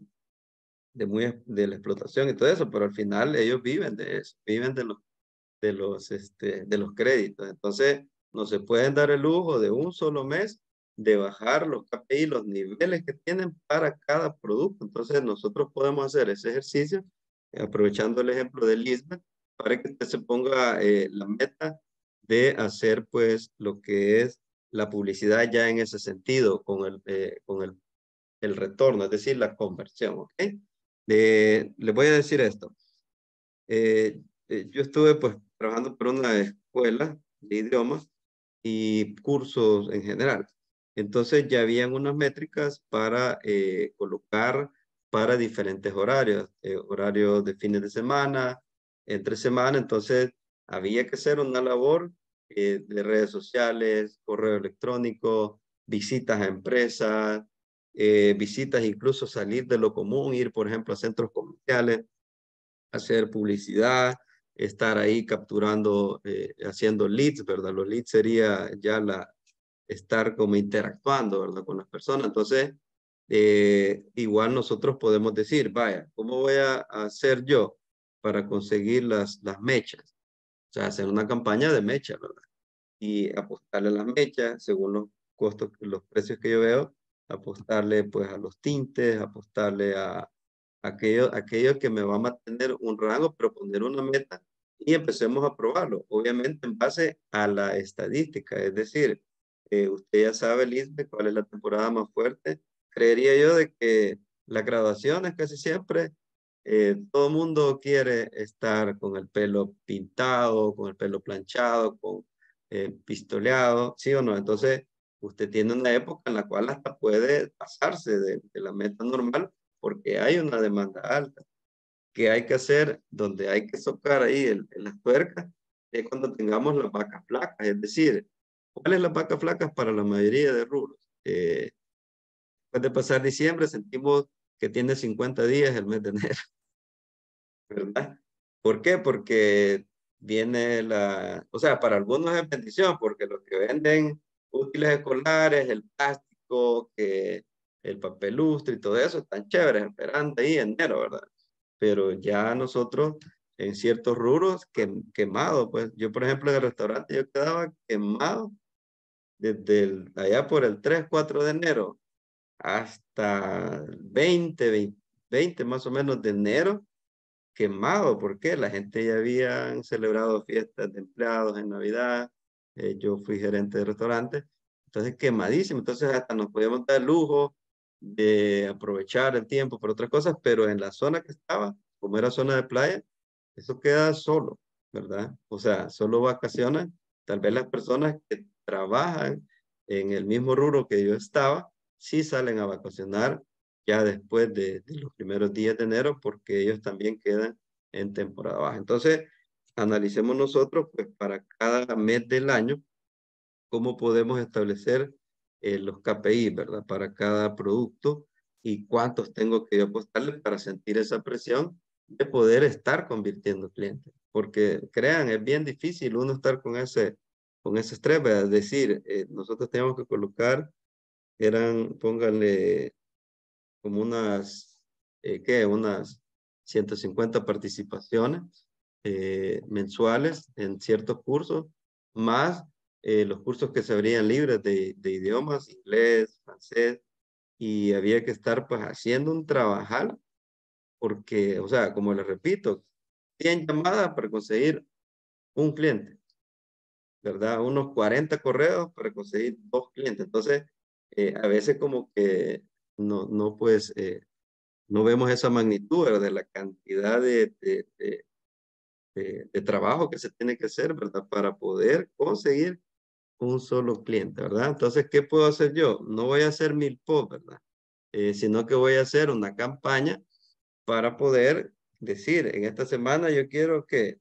de, muy, de la explotación y todo eso, pero al final ellos viven de eso, viven de los, de los, este, de los créditos. Entonces no se pueden dar el lujo de un solo mes de bajar los K P I, los niveles que tienen para cada producto. Entonces nosotros podemos hacer ese ejercicio, eh, aprovechando el ejemplo de Lisbeth, para que usted se ponga eh, la meta de hacer pues lo que es la publicidad ya en ese sentido, con el, eh, con el, el retorno, es decir, la conversión, ¿ok? Eh, les voy a decir esto. Eh, eh, yo estuve pues trabajando por una escuela de idiomas y cursos en general. Entonces ya habían unas métricas para eh, colocar para diferentes horarios, eh, horarios de fines de semana, entre semana. Entonces había que hacer una labor eh, de redes sociales, correo electrónico, visitas a empresas, eh, visitas, incluso salir de lo común, ir por ejemplo a centros comerciales, hacer publicidad, estar ahí capturando, eh, haciendo leads, ¿verdad? Los leads sería ya la, estar como interactuando, ¿verdad? Con las personas. Entonces, eh, igual nosotros podemos decir, vaya, ¿cómo voy a hacer yo para conseguir las, las mechas? O sea, hacer una campaña de mechas, ¿verdad? Y apostarle a las mechas, según los costos, los precios que yo veo, apostarle pues a los tintes, apostarle a aquello, aquello que me va a mantener un rango, proponer una meta y empecemos a probarlo, obviamente en base a la estadística. Es decir, eh, usted ya sabe, Lisbeth, cuál es la temporada más fuerte. Creería yo de que las graduaciones casi siempre, Eh, todo el mundo quiere estar con el pelo pintado, con el pelo planchado, con eh, pistoleado, ¿sí o no? Entonces, usted tiene una época en la cual hasta puede pasarse de, de la meta normal porque hay una demanda alta. ¿Qué hay que hacer? Donde hay que socar ahí el, en las tuercas es cuando tengamos las vacas flacas. Es decir, ¿cuáles las vacas flacas para la mayoría de rubros? Eh, después de pasar diciembre sentimos que tiene cincuenta días el mes de enero, ¿verdad? ¿Por qué? Porque viene la, o sea, para algunos es bendición, porque los que venden útiles escolares, el plástico, que el papel lustre y todo eso, están chéveres, esperando ahí en enero, ¿verdad? Pero ya nosotros, en ciertos rubros, quemados, pues, yo por ejemplo en el restaurante, yo quedaba quemado desde el, allá por el tres, cuatro de enero, hasta veinte, veinte, veinte más o menos de enero, quemado. ¿Por qué? La gente ya había celebrado fiestas de empleados en Navidad. Eh, yo fui gerente de restaurante. Entonces, quemadísimo. Entonces, hasta nos podíamos dar lujo de aprovechar el tiempo por otras cosas, pero en la zona que estaba, como era zona de playa, eso queda solo, ¿verdad? O sea, solo vacacionan. Tal vez las personas que trabajan en el mismo rubro que yo estaba, sí salen a vacacionar ya después de, de los primeros días de enero, porque ellos también quedan en temporada baja. Entonces, analicemos nosotros, pues, para cada mes del año, cómo podemos establecer eh, los K P I, ¿verdad? Para cada producto y cuántos tengo que apostarle para sentir esa presión de poder estar convirtiendo clientes. Porque, crean, es bien difícil uno estar con ese, con ese estrés, ¿verdad? Es decir, eh, nosotros teníamos que colocar, eran, pónganle, como unas, eh, ¿qué? Unas ciento cincuenta participaciones eh, mensuales en ciertos cursos, más eh, los cursos que se abrían libres de, de idiomas, inglés, francés, y había que estar, pues, haciendo un trabajal, porque, o sea, como les repito, cien llamadas para conseguir un cliente, ¿verdad? Unos cuarenta correos para conseguir dos clientes. Entonces, eh, a veces como que no, no pues, eh, no vemos esa magnitud, ¿verdad? De la cantidad de, de, de, de, de trabajo que se tiene que hacer, ¿verdad? Para poder conseguir un solo cliente, ¿verdad? Entonces, ¿qué puedo hacer yo? No voy a hacer mil posts, ¿verdad? Eh, sino que voy a hacer una campaña para poder decir, en esta semana yo quiero que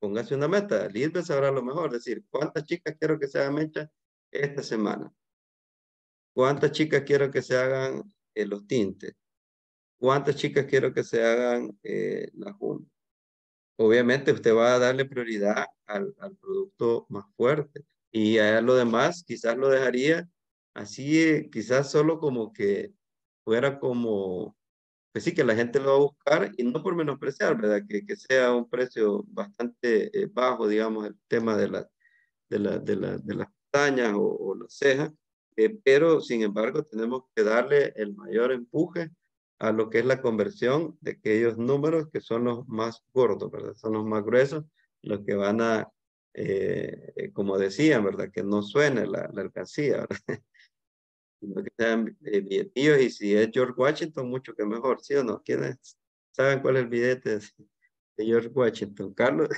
póngase una meta. Lisbeth sabrá lo mejor, decir, ¿cuántas chicas quiero que se hagan mechas esta semana? ¿Cuántas chicas quiero que se hagan eh, los tintes? ¿Cuántas chicas quiero que se hagan eh, las uñas? Obviamente usted va a darle prioridad al, al producto más fuerte. Y a lo demás quizás lo dejaría así, eh, quizás solo como que fuera como... Pues sí, que la gente lo va a buscar y no por menospreciar, ¿verdad? Que, que sea un precio bastante eh, bajo, digamos, el tema de, la, de, la, de, la, de las pestañas o, o las cejas, eh, pero sin embargo tenemos que darle el mayor empuje a lo que es la conversión de aquellos números que son los más gordos, ¿verdad? Son los más gruesos, los que van a, eh, eh, como decían, ¿verdad? Que no suene la, la alcancía, ¿verdad? Sino que sean eh, billetillos, y si es George Washington, mucho que mejor, ¿sí o no? ¿Quiénes saben cuál es el billete de George Washington? ¿Carlos?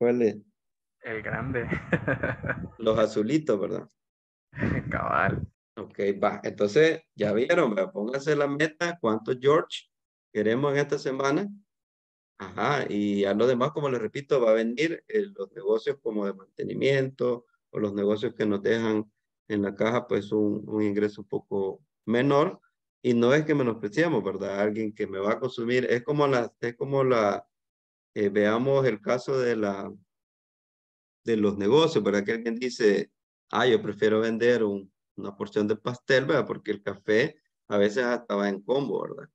¿Cuál es? El grande. Los azulitos, ¿verdad? Cabal. Ok, va. Entonces, ya vieron, ¿verdad? Pónganse la meta, ¿cuántos George queremos en esta semana? Ajá, y a lo demás, como les repito, va a venir eh, los negocios como de mantenimiento, o los negocios que nos dejan en la caja, pues, un, un ingreso un poco menor, y no es que menospreciamos, ¿verdad? Alguien que me va a consumir, es como la, es como la, eh, veamos el caso de la, de los negocios, ¿verdad? Que alguien dice, ah, yo prefiero vender un, una porción de pastel, ¿verdad? Porque el café a veces hasta va en combo, ¿verdad?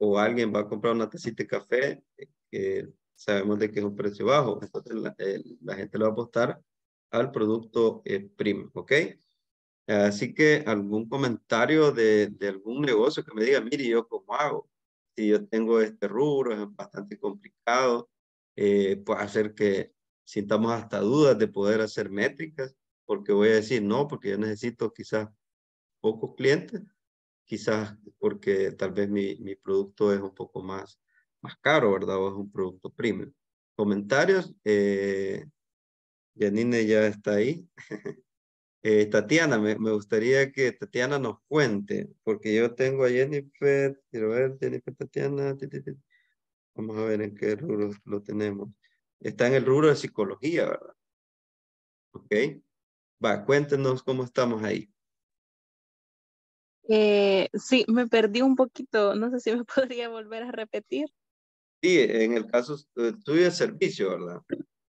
O alguien va a comprar una tacita de café, eh, que sabemos de que es un precio bajo, entonces la, eh, la gente le va a apostar al producto eh, primo, ¿ok? Así que algún comentario de, de algún negocio que me diga, mire, ¿yo cómo hago? Si yo tengo este rubro, es bastante complicado, eh, puede hacer que sintamos hasta dudas de poder hacer métricas, porque voy a decir, no, porque yo necesito quizás pocos clientes, quizás porque tal vez mi, mi producto es un poco más, más caro, ¿verdad? O es un producto premium. Comentarios, eh... Yanine ya está ahí. eh, Tatiana, me, me gustaría que Tatiana nos cuente, porque yo tengo a Jennifer, quiero ver, Jennifer Tatiana, ti, ti, ti. Vamos a ver en qué rubro lo tenemos. Está en el rubro de psicología, ¿verdad? Ok. Va, cuéntenos cómo estamos ahí. Eh, sí, me perdí un poquito, no sé si me podría volver a repetir. Sí, en el caso tuyo es servicio, ¿verdad?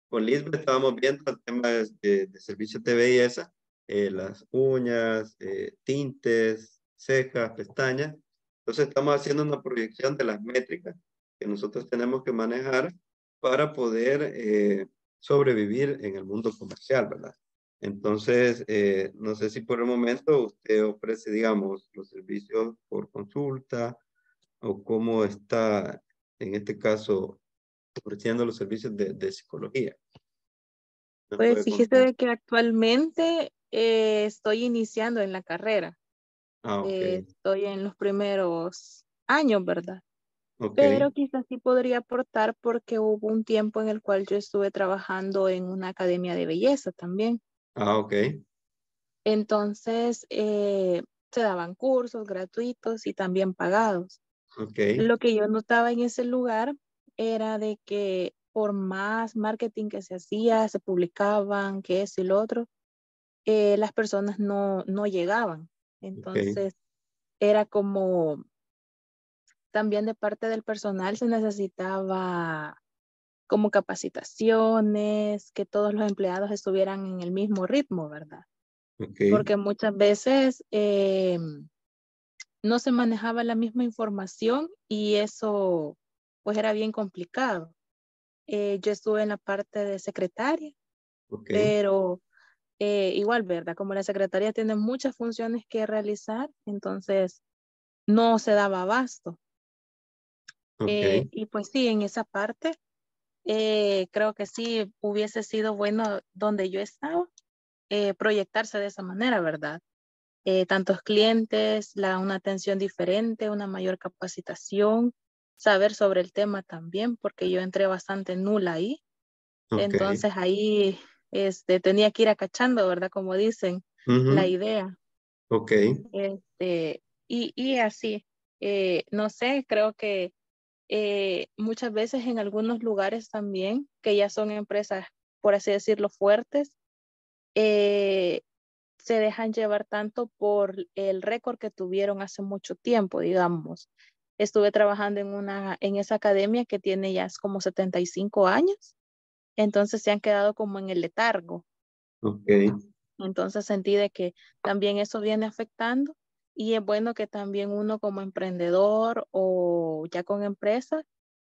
Con Lisbeth estábamos viendo el tema de, de servicios de belleza, eh, las uñas, eh, tintes, cejas, pestañas. Entonces estamos haciendo una proyección de las métricas que nosotros tenemos que manejar para poder eh, sobrevivir en el mundo comercial, ¿verdad? Entonces, eh, no sé si por el momento usted ofrece, digamos, los servicios por consulta o cómo está, en este caso, ofreciendo los servicios de, de psicología. Pues fíjese de que actualmente eh, estoy iniciando en la carrera. Ah, okay. eh, estoy en los primeros años, ¿verdad? Okay. Pero quizás sí podría aportar porque hubo un tiempo en el cual yo estuve trabajando en una academia de belleza también. Ah, ok. Entonces eh, se daban cursos gratuitos y también pagados. Okay. Lo que yo notaba en ese lugar era de que por más marketing que se hacía, se publicaban, que eso y lo otro, eh, las personas no, no llegaban. Entonces, okay. Era como también de parte del personal se necesitaba como capacitaciones, que todos los empleados estuvieran en el mismo ritmo, ¿verdad? Okay. Porque muchas veces eh, no se manejaba la misma información y eso pues era bien complicado. Eh, yo estuve en la parte de secretaria, okay. Pero eh, igual, ¿verdad? Como la secretaria tiene muchas funciones que realizar, entonces no se daba abasto. Okay. Eh, y pues sí, en esa parte eh, creo que sí hubiese sido bueno donde yo estaba eh, proyectarse de esa manera, ¿verdad? Eh, tantos clientes, la, una atención diferente, una mayor capacitación, saber sobre el tema también, porque yo entré bastante nula ahí. Okay. Entonces ahí este, tenía que ir acachando, ¿verdad? Como dicen, uh-huh. La idea. Ok. Este, y, y así. Eh, no sé, creo que eh, muchas veces en algunos lugares también, que ya son empresas, por así decirlo, fuertes, eh, se dejan llevar tanto por el récord que tuvieron hace mucho tiempo, digamos. Estuve trabajando en, una, en esa academia que tiene ya como setenta y cinco años, entonces se han quedado como en el letargo. Okay. Entonces sentí de que también eso viene afectando. Y es bueno que también uno como emprendedor o ya con empresa,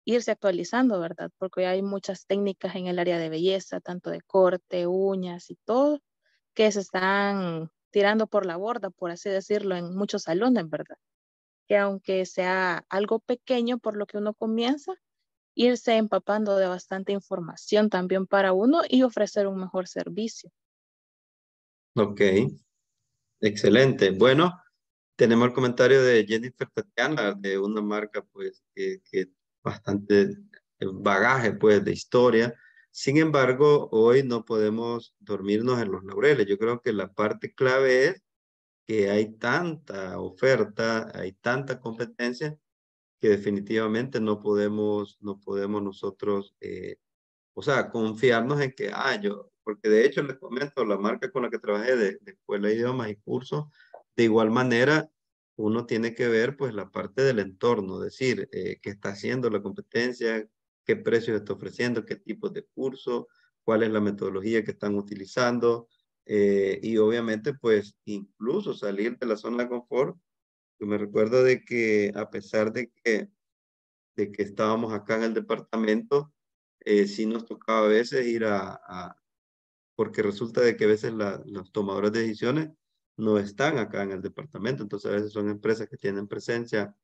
irse actualizando, ¿verdad? Porque hay muchas técnicas en el área de belleza, tanto de corte, uñas y todo, que se están tirando por la borda, por así decirlo, en muchos salones, ¿verdad? Que aunque sea algo pequeño por lo que uno comienza, irse empapando de bastante información también para uno y ofrecer un mejor servicio. Ok, excelente. Bueno. Tenemos el comentario de Jennifer Tatiana, de una marca pues que, que bastante bagaje pues de historia. Sin embargo, hoy no podemos dormirnos en los laureles. Yo creo que la parte clave es que hay tanta oferta, hay tanta competencia que definitivamente no podemos, no podemos nosotros, eh, o sea, confiarnos en que, ah, yo, porque de hecho les comento, la marca con la que trabajé de, de escuela de idiomas y cursos, de igual manera, uno tiene que ver pues la parte del entorno, decir, eh, qué está haciendo la competencia, qué precios está ofreciendo, qué tipos de curso, cuál es la metodología que están utilizando eh, y obviamente pues incluso salir de la zona de confort. Yo me recuerdo de que a pesar de que, de que estábamos acá en el departamento, eh, sí nos tocaba a veces ir a, a porque resulta de que a veces la, los tomadores de decisiones no están acá en el departamento, entonces a veces son empresas que tienen presencia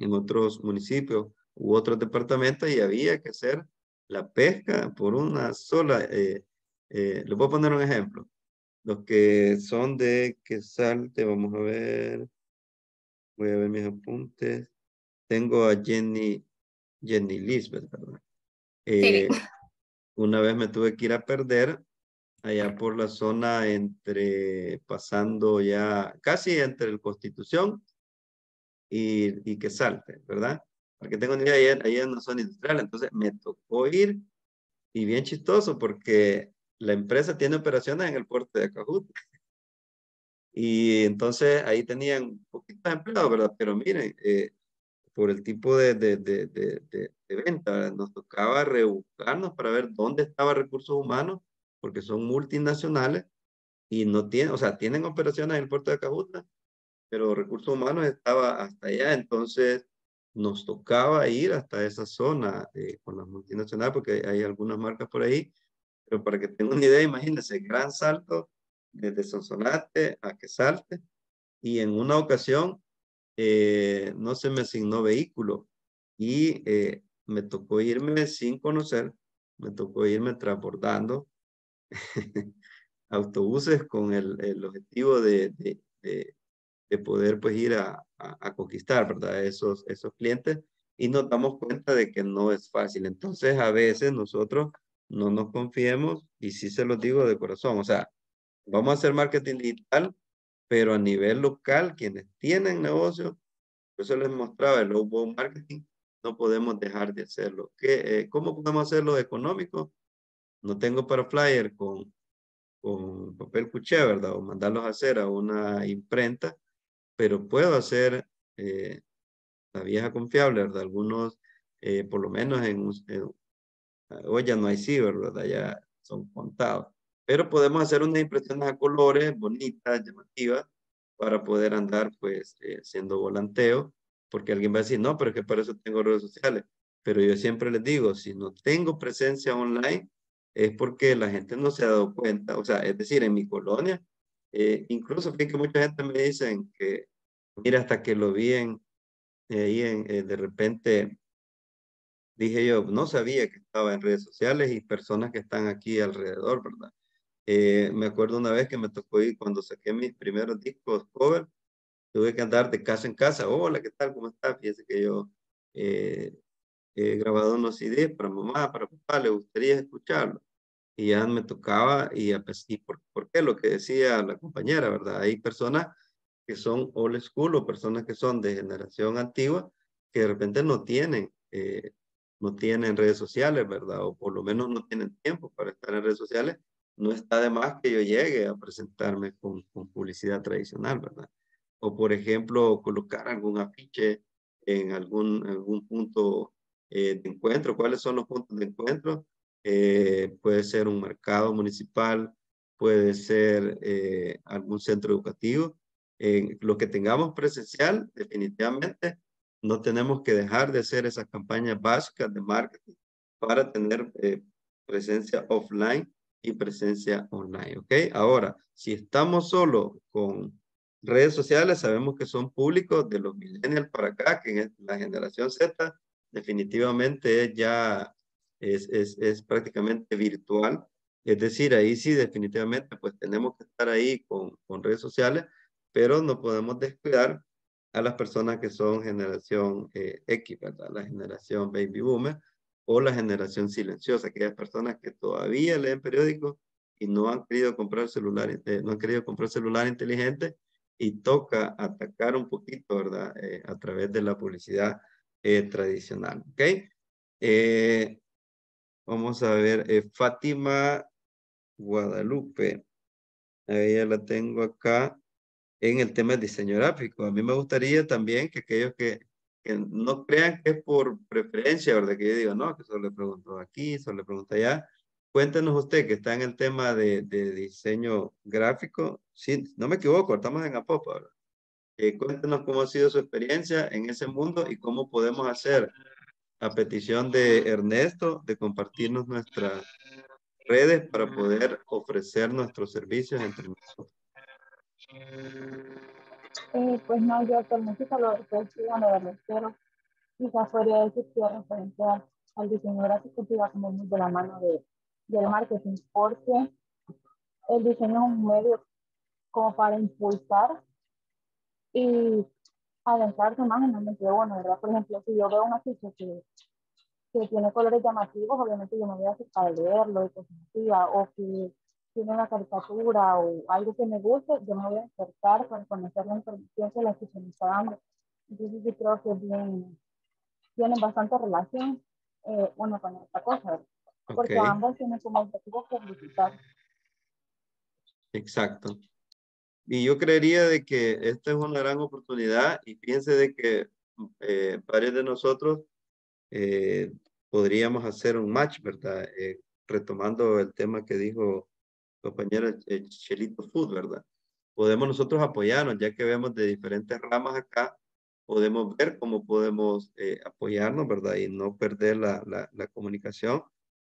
en otros municipios u otros departamentos y había que hacer la pesca por una sola, eh, eh, les voy a poner un ejemplo, los que son de Quesalte, vamos a ver, voy a ver mis apuntes, tengo a Jenny, Jenny Lisbeth, perdón, eh, sí. Una vez me tuve que ir a perder, allá por la zona entre, pasando ya casi entre el Constitución y, y Quesalte, ¿verdad? Porque tengo una idea, allá, allá en una zona industrial, entonces me tocó ir, y bien chistoso, porque la empresa tiene operaciones en el puerto de Acajut. Y entonces ahí tenían poquitos empleados, ¿verdad? Pero miren, eh, por el tipo de, de, de, de, de, de venta, ¿verdad? Nos tocaba rebuscarnos para ver dónde estaban recursos humanos, porque son multinacionales y no tienen, o sea, tienen operaciones en el puerto de Acajutla, pero recursos humanos estaba hasta allá, entonces nos tocaba ir hasta esa zona eh, con las multinacionales, porque hay algunas marcas por ahí, pero para que tengan una idea, imagínense, gran salto desde Sonsonate a Quesalte, y en una ocasión eh, no se me asignó vehículo, y eh, me tocó irme sin conocer, me tocó irme transbordando, autobuses con el, el objetivo de, de, de, de poder pues ir a, a, a conquistar, ¿verdad? Esos, esos clientes y nos damos cuenta de que no es fácil. Entonces a veces nosotros no nos confiemos y sí se los digo de corazón, o sea, vamos a hacer marketing digital, pero a nivel local quienes tienen negocio Por eso les mostraba el low marketing. No podemos dejar de hacerlo. ¿Qué, eh, ¿Cómo podemos hacerlo económico? No tengo para flyer con, con papel cuché, ¿verdad? O mandarlos a hacer a una imprenta. Pero puedo hacer eh, la vieja confiable, ¿verdad? Algunos, eh, por lo menos en... en hoy ya no hay ciber, ¿verdad? Ya son contados. Pero podemos hacer unas impresiones a colores, bonitas, llamativas, para poder andar, pues, eh, haciendo volanteo. Porque alguien va a decir, no, pero es que para eso tengo redes sociales. Pero yo siempre les digo, si no tengo presencia online, es porque la gente no se ha dado cuenta. O sea, es decir, en mi colonia, eh, incluso fíjense que mucha gente me dice que, mira, hasta que lo vi en, ahí en, eh, de repente, dije yo, no sabía que estaba en redes sociales y personas que están aquí alrededor, ¿verdad? Eh, me acuerdo una vez que me tocó ir cuando saqué mis primeros discos cover, tuve que andar de casa en casa. Hola, ¿qué tal? ¿Cómo estás? Fíjense que yo eh, he grabado unos C Ds para mamá, para papá, le gustaría escucharlo. Y ya me tocaba, y, y por, ¿por qué? Lo que decía la compañera, ¿verdad? Hay personas que son old school o personas que son de generación antigua que de repente no tienen, eh, no tienen redes sociales, ¿verdad? O por lo menos no tienen tiempo para estar en redes sociales. No está de más que yo llegue a presentarme con, con publicidad tradicional, ¿verdad? O, por ejemplo, colocar algún afiche en algún, algún punto eh, de encuentro. ¿Cuáles son los puntos de encuentro? Eh, puede ser un mercado municipal, puede ser eh, algún centro educativo. Eh, lo que tengamos presencial, definitivamente, no tenemos que dejar de hacer esas campañas básicas de marketing para tener eh, presencia offline y presencia online, ¿ok? Ahora, si estamos solo con redes sociales, sabemos que son públicos de los millennials para acá, que en la generación Z definitivamente ya es, es, es prácticamente virtual. Es decir, ahí sí definitivamente pues tenemos que estar ahí con, con redes sociales, pero no podemos descuidar a las personas que son generación eh, X, ¿verdad? La generación Baby Boomer, o la generación silenciosa, aquellas personas que todavía leen periódicos y no han querido comprar celular, eh, no han querido comprar celular inteligente, y toca atacar un poquito, ¿verdad? Eh, a través de la publicidad eh, tradicional, ¿ok? Eh, vamos a ver, eh, Fátima Guadalupe, ella la tengo acá en el tema del diseño gráfico. A mí me gustaría también que aquellos que que no crean que es por preferencia, ¿verdad? Que yo digo, no, que solo le pregunto aquí, solo le pregunto allá. Cuéntenos usted, que está en el tema de, de diseño gráfico. Sí, no me equivoco, estamos en Apopa, ¿verdad? Eh, cuéntenos cómo ha sido su experiencia en ese mundo y cómo podemos hacer, a petición de Ernesto, de compartirnos nuestras redes para poder ofrecer nuestros servicios entre nosotros. Eh, pues no, yo actualmente solo estoy estudiando, ¿verdad? Pero quizás podría decir que referente al diseño gráfico que iba como muy de la mano de, del marketing, porque el diseño es un medio como para impulsar y adentrarse más en el medio, bueno, ¿verdad? Por ejemplo, si yo veo una ficha que, que tiene colores llamativos, obviamente yo me voy a acercar a leerlo, o que tiene una caricatura o algo que me guste, yo me voy a acercar para conocer la información que la ficha me está dando. Entonces yo creo que bien, tienen bastante relación eh, una con otra cosa, porque okay, ambos tienen como objetivo publicitar. Exacto. Y yo creería de que esta es una gran oportunidad, y piense de que eh, varios de nosotros eh, podríamos hacer un match, ¿verdad? Eh, retomando el tema que dijo compañera eh, Chelito Food, ¿verdad? Podemos nosotros apoyarnos, ya que vemos de diferentes ramas acá, podemos ver cómo podemos eh, apoyarnos, ¿verdad? Y no perder la, la, la comunicación,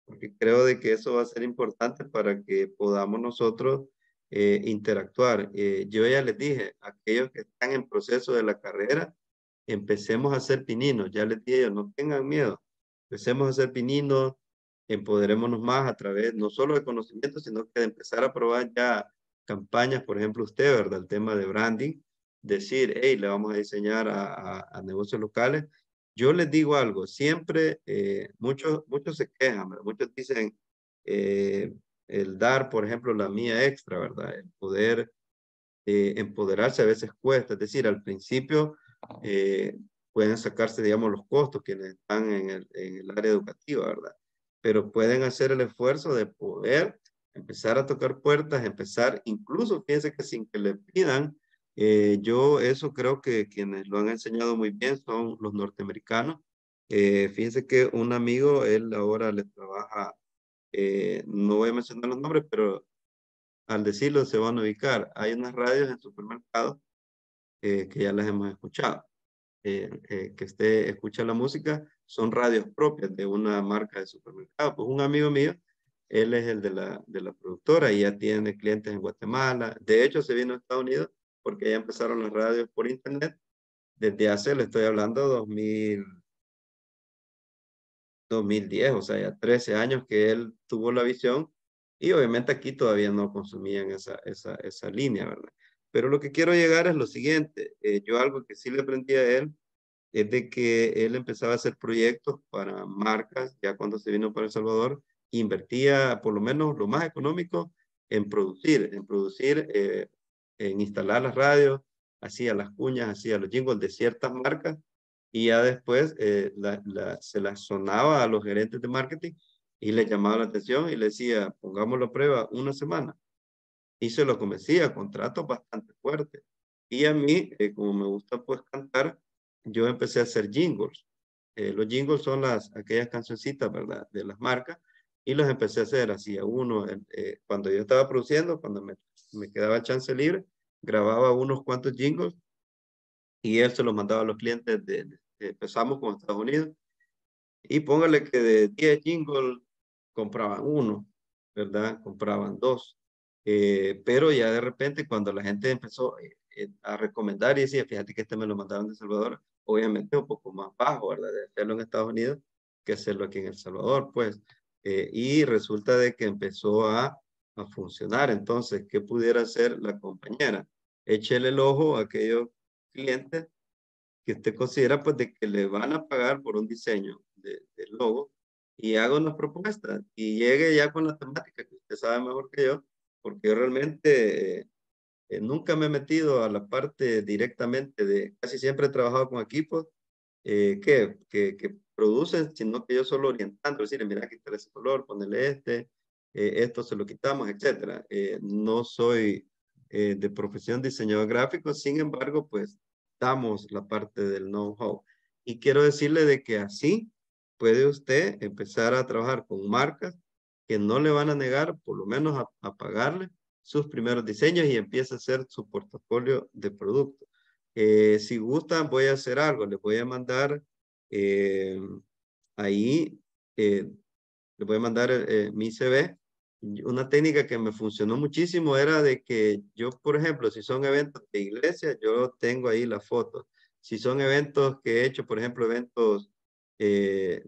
porque creo de que eso va a ser importante para que podamos nosotros eh, interactuar. Eh, yo ya les dije, aquellos que están en proceso de la carrera, empecemos a hacer pininos. Ya les dije yo, no tengan miedo, empecemos a hacer pininos, empoderémonos más a través no solo de conocimiento, sino que de empezar a probar ya campañas. Por ejemplo, usted, ¿verdad? El tema de branding, decir, hey, le vamos a diseñar a, a, a negocios locales. Yo les digo algo, siempre eh, muchos, muchos se quejan, ¿verdad? Muchos dicen eh, el dar, por ejemplo, la mía extra, ¿verdad? El poder eh, empoderarse a veces cuesta. Es decir, al principio eh, pueden sacarse, digamos, los costos quienes están en el, en el área educativa, ¿verdad? Pero pueden hacer el esfuerzo de poder empezar a tocar puertas, empezar, incluso fíjense que sin que le pidan, eh, yo eso creo que quienes lo han enseñado muy bien son los norteamericanos. Eh, fíjense que un amigo, él ahora le trabaja, eh, no voy a mencionar los nombres, pero al decirlo se van a ubicar. Hay unas radios en supermercados eh, que ya las hemos escuchado. Eh, eh, que usted escucha la música, son radios propias de una marca de supermercado. Pues un amigo mío, él es el de la, de la productora y ya tiene clientes en Guatemala. De hecho, se vino a Estados Unidos porque ya empezaron las radios por internet. Desde hace, le estoy hablando, dos mil diez, o sea, ya trece años que él tuvo la visión y obviamente aquí todavía no consumían esa, esa, esa línea, ¿verdad? Pero lo que quiero llegar es lo siguiente. Eh, yo algo que sí le aprendí a él es de que él empezaba a hacer proyectos para marcas ya cuando se vino para El Salvador, invertía por lo menos lo más económico en producir, en producir, eh, en instalar las radios, hacía las cuñas, hacía los jingles de ciertas marcas. Y ya después eh, la, la, se las sonaba a los gerentes de marketing y les llamaba la atención y les decía, pongámoslo a prueba una semana. Y se lo convencía, contratos bastante fuertes. Y a mí, eh, como me gusta pues cantar, yo empecé a hacer jingles. Eh, los jingles son las, aquellas cancioncitas, ¿verdad? De las marcas. Y los empecé a hacer, hacía uno. Eh, cuando yo estaba produciendo, cuando me, me quedaba chance libre, grababa unos cuantos jingles y él se los mandaba a los clientes de, de empezamos con Estados Unidos y póngale que de diez jingles compraban uno, ¿verdad? Compraban dos, eh, pero ya de repente cuando la gente empezó eh, a recomendar y decía, fíjate que este me lo mandaron de El Salvador, obviamente un poco más bajo, ¿verdad? De hacerlo en Estados Unidos que hacerlo aquí en El Salvador, pues, eh, y resulta de que empezó a, a funcionar. Entonces, ¿qué pudiera hacer la compañera? Échele el ojo a aquellos clientes que usted considera pues de que le van a pagar por un diseño de, de logo y haga unas propuestas y llegue ya con la temática que usted sabe mejor que yo, porque yo realmente eh, eh, nunca me he metido a la parte directamente de, casi siempre he trabajado con equipos eh, que, que, que producen, sino que yo solo orientando, decirle, mira, quítale ese color, ponele este, eh, esto se lo quitamos, etcétera. Eh, no soy eh, de profesión diseñador gráfico, sin embargo, pues, damos la parte del know-how. Y quiero decirle de que así puede usted empezar a trabajar con marcas que no le van a negar, por lo menos a, a pagarle sus primeros diseños y empieza a hacer su portafolio de productos. Eh, si gustan, voy a hacer algo. Les voy a mandar eh, ahí, eh, les voy a mandar eh, mi C V. Una técnica que me funcionó muchísimo era de que yo, por ejemplo, si son eventos de iglesia, yo tengo ahí las fotos. Si son eventos que he hecho, por ejemplo, eventos eh,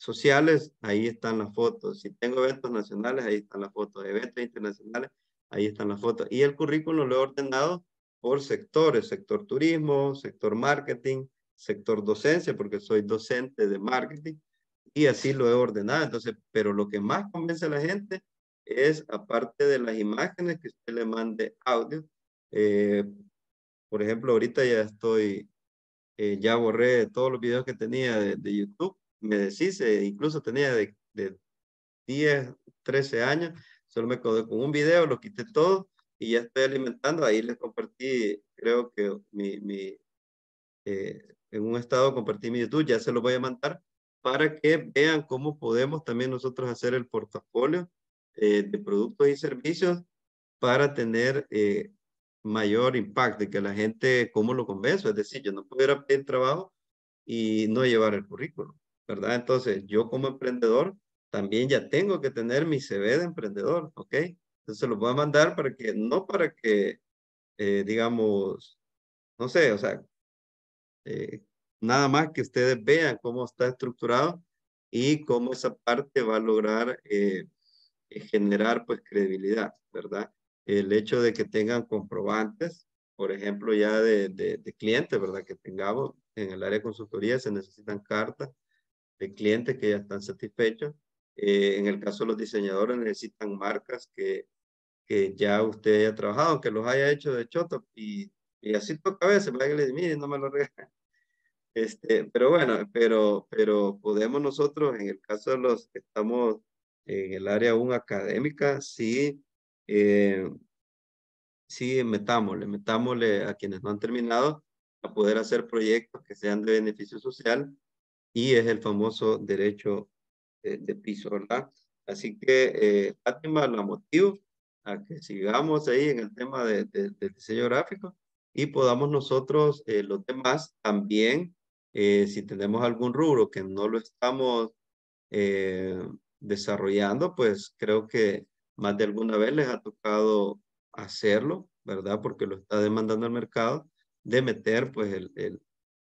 sociales, ahí están las fotos. Si tengo eventos nacionales, ahí están las fotos. Eventos internacionales, ahí están las fotos. Y el currículum lo he ordenado por sectores, sector turismo, sector marketing, sector docencia, porque soy docente de marketing. Y así lo he ordenado. Entonces, pero lo que más convence a la gente es, aparte de las imágenes, que usted le mande audio. Eh, por ejemplo, ahorita ya estoy, eh, ya borré todos los videos que tenía de, de YouTube. Me deshice, incluso tenía de, de diez, trece años. Solo me quedé con un video, lo quité todo y ya estoy alimentando. Ahí les compartí, creo que mi, mi, eh, en un estado compartí mi YouTube. Ya se lo voy a mandar, para que vean cómo podemos también nosotros hacer el portafolio eh, de productos y servicios para tener eh, mayor impacto y que la gente, cómo lo convenzo. Es decir, yo no pudiera pedir trabajo y no llevar el currículum, ¿verdad? Entonces, yo como emprendedor también ya tengo que tener mi C V de emprendedor, ¿ok? Entonces, lo voy a mandar para que, no para que, eh, digamos, no sé, o sea, eh, nada más que ustedes vean cómo está estructurado y cómo esa parte va a lograr eh, generar pues credibilidad, ¿verdad? El hecho de que tengan comprobantes, por ejemplo, ya de, de, de clientes, ¿verdad? Que tengamos en el área de consultoría se necesitan cartas de clientes que ya están satisfechos. Eh, en el caso de los diseñadores necesitan marcas que, que ya usted haya trabajado, que los haya hecho de chota y Y así toca a veces, para que les miren, no me lo regalen. Este, pero bueno, pero, pero podemos nosotros, en el caso de los que estamos en el área aún académica, sí, eh, sí metámosle, metámosle a quienes no han terminado a poder hacer proyectos que sean de beneficio social, y es el famoso derecho de, de piso, ¿verdad? Así que, eh, Fátima, la motivo a que sigamos ahí en el tema de, de, del diseño gráfico, y podamos nosotros, eh, los demás, también, eh, si tenemos algún rubro que no lo estamos eh, desarrollando, pues creo que más de alguna vez les ha tocado hacerlo, ¿verdad? Porque lo está demandando el mercado, de meter, pues, el, el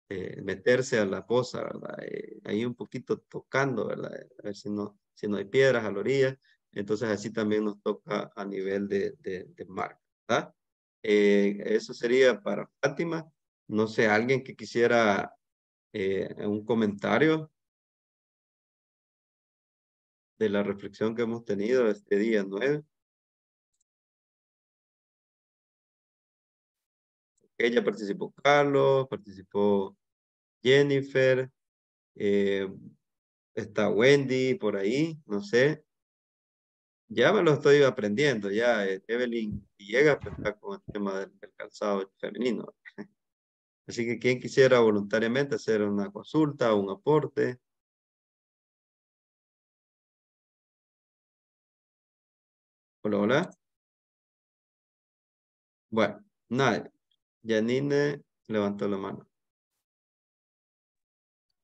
eh, meterse a la cosa, ¿verdad? Eh, ahí un poquito tocando, ¿verdad? A ver si no, si no hay piedras a la orilla. Entonces, así también nos toca a nivel de, de, de marca, ¿verdad? Eh, eso sería para Fátima. No sé, alguien que quisiera eh, un comentario de la reflexión que hemos tenido este día nueve. Ella participó, Carlos, participó Jennifer, eh, está Wendy por ahí, no sé. Ya me lo estoy aprendiendo, ya Evelyn llega, pues, está con el tema del, del calzado femenino. Así que quien quisiera voluntariamente hacer una consulta, un aporte. Hola, hola. Bueno, nadie. Yanine levantó la mano.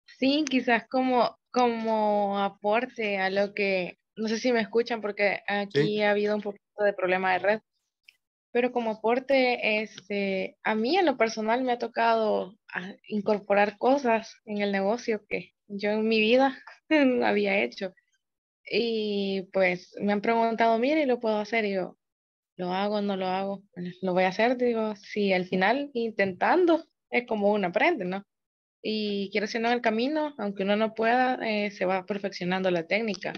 Sí, quizás como, como aporte a lo que... No sé si me escuchan porque aquí sí ha habido un poquito de problema de red, pero como aporte, este, a mí en lo personal me ha tocado incorporar cosas en el negocio que yo en mi vida no había hecho. Y pues me han preguntado, mire, ¿lo puedo hacer? Y yo, ¿lo hago, no lo hago? ¿Lo voy a hacer? Digo, sí, al final intentando es como uno aprende, ¿no? Y quiero decir, no, en el camino, aunque uno no pueda, eh, se va perfeccionando la técnica.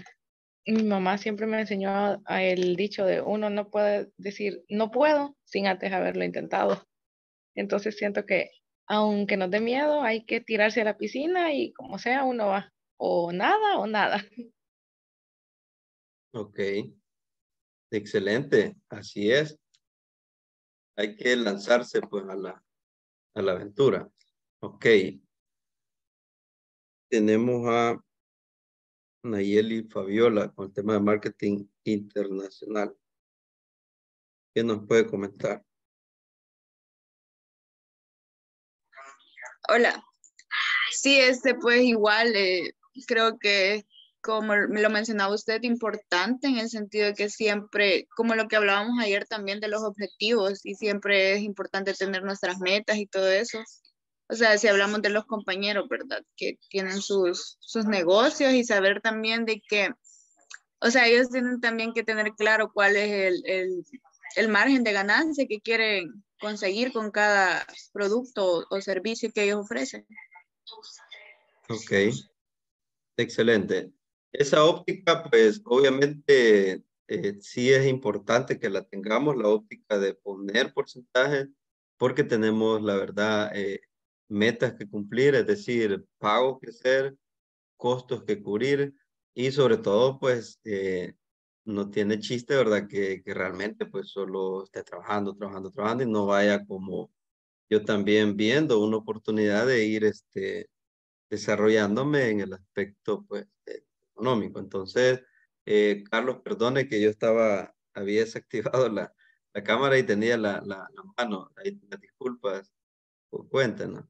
Mi mamá siempre me enseñó el dicho de uno no puede decir no puedo sin antes haberlo intentado. Entonces siento que aunque nos dé miedo hay que tirarse a la piscina y como sea uno va o nada o nada. Ok, excelente, así es. Hay que lanzarse, pues, a la, a la aventura. Ok, tenemos a Nayeli Fabiola con el tema de marketing internacional. ¿Qué nos puede comentar? Hola. Sí, este pues igual eh, creo que como lo mencionaba usted, importante en el sentido de que siempre, como lo que hablábamos ayer también de los objetivos, y siempre es importante tener nuestras metas y todo eso. O sea, si hablamos de los compañeros, ¿verdad? Que tienen sus, sus negocios, y saber también de que, o sea, ellos tienen también que tener claro cuál es el, el, el margen de ganancia que quieren conseguir con cada producto o servicio que ellos ofrecen. Ok, excelente. Esa óptica, pues, obviamente, eh, sí es importante que la tengamos, la óptica de poner porcentajes, porque tenemos, la verdad, eh, metas que cumplir, es decir, pagos que hacer, costos que cubrir, y sobre todo, pues, eh, no tiene chiste, ¿verdad? Que, que realmente, pues, solo esté trabajando, trabajando, trabajando, y no vaya como yo también viendo una oportunidad de ir este, desarrollándome en el aspecto, pues, económico. Entonces, eh, Carlos, perdone que yo estaba, había desactivado la, la cámara y tenía la, la, la mano, ahí las disculpas, cuéntanos.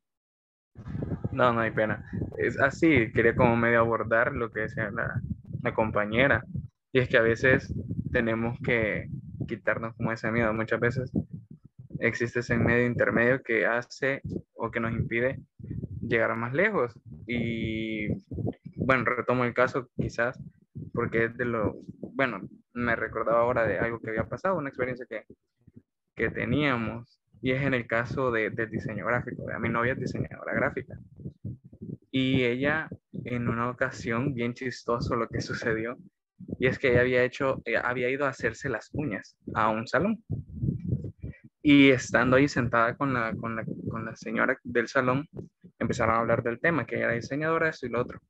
No, no hay pena. Es así, quería como medio abordar lo que decía la, la compañera. Y es que a veces tenemos que quitarnos como ese miedo. Muchas veces existe ese medio intermedio que hace o que nos impide llegar más lejos. Y bueno, retomo el caso quizás porque es de lo... Bueno, me recordaba ahora de algo que había pasado, una experiencia que, que teníamos. Y es en el caso de, del diseño gráfico. Mi novia es diseñadora gráfica. Y ella, en una ocasión, bien chistoso lo que sucedió, y es que ella había, hecho, había ido a hacerse las uñas a un salón. Y estando ahí sentada con la, con la, con la señora del salón, empezaron a hablar del tema, que ella era diseñadora, esto y lo otro.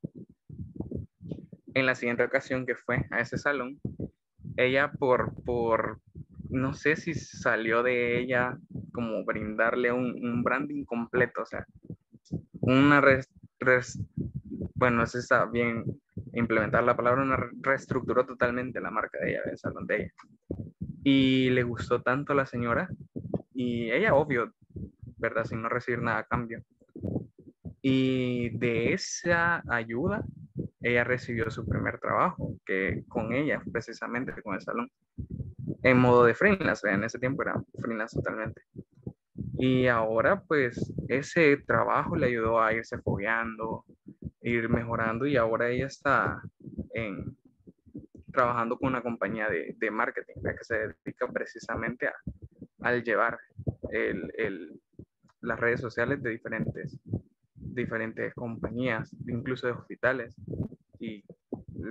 En la siguiente ocasión que fue a ese salón, ella por, por no sé si salió de ella como brindarle un, un branding completo, o sea, una, res, res, bueno, eso está bien implementar la palabra, una reestructuró totalmente la marca de ella, del salón de ella. Y le gustó tanto a la señora, y ella, obvio, ¿verdad? Sin no recibir nada a cambio. Y de esa ayuda, ella recibió su primer trabajo, que con ella, precisamente, con el salón, en modo de freelance, en ese tiempo era freelance totalmente. Y ahora, pues, ese trabajo le ayudó a irse fogueando, ir mejorando, y ahora ella está en... trabajando con una compañía de, de marketing, la que se dedica precisamente a, a llevar el, el, las redes sociales de diferentes, diferentes compañías, incluso de hospitales. Y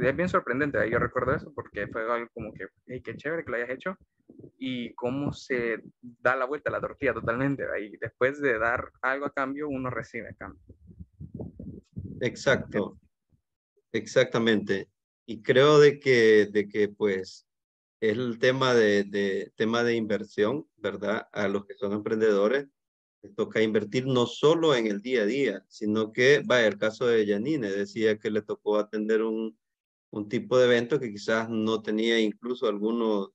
es bien sorprendente, yo recuerdo eso porque fue algo como que, hey, qué chévere que lo hayas hecho, y cómo se da la vuelta a la tortilla totalmente. Y después de dar algo a cambio, uno recibe a cambio. Exacto, exactamente. Y creo de que, de que pues, es el tema de, de, tema de inversión, ¿verdad? A los que son emprendedores, les toca invertir no solo en el día a día, sino que, vaya, el caso de Yanine, decía que le tocó atender un, un tipo de evento que quizás no tenía incluso algunos,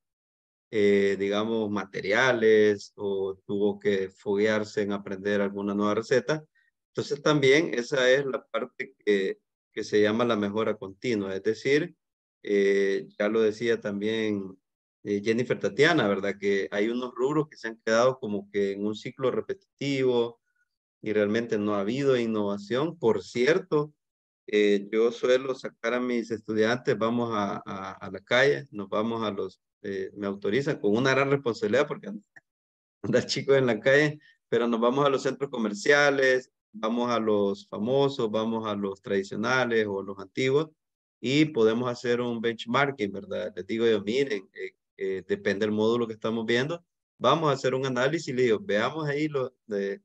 eh, digamos, materiales, o tuvo que foguearse en aprender alguna nueva receta. Entonces también esa es la parte que... que se llama la mejora continua, es decir, eh, ya lo decía también eh, Jennifer Tatiana, ¿verdad? Que hay unos rubros que se han quedado como que en un ciclo repetitivo y realmente no ha habido innovación. Por cierto, eh, yo suelo sacar a mis estudiantes, vamos a, a, a la calle, nos vamos a los, eh, me autorizan con una gran responsabilidad porque andan chicos en la calle, pero nos vamos a los centros comerciales, vamos a los famosos, vamos a los tradicionales o los antiguos y podemos hacer un benchmarking, ¿verdad? Les digo yo, miren, eh, eh, depende del módulo que estamos viendo, vamos a hacer un análisis y le digo, veamos ahí, lo de,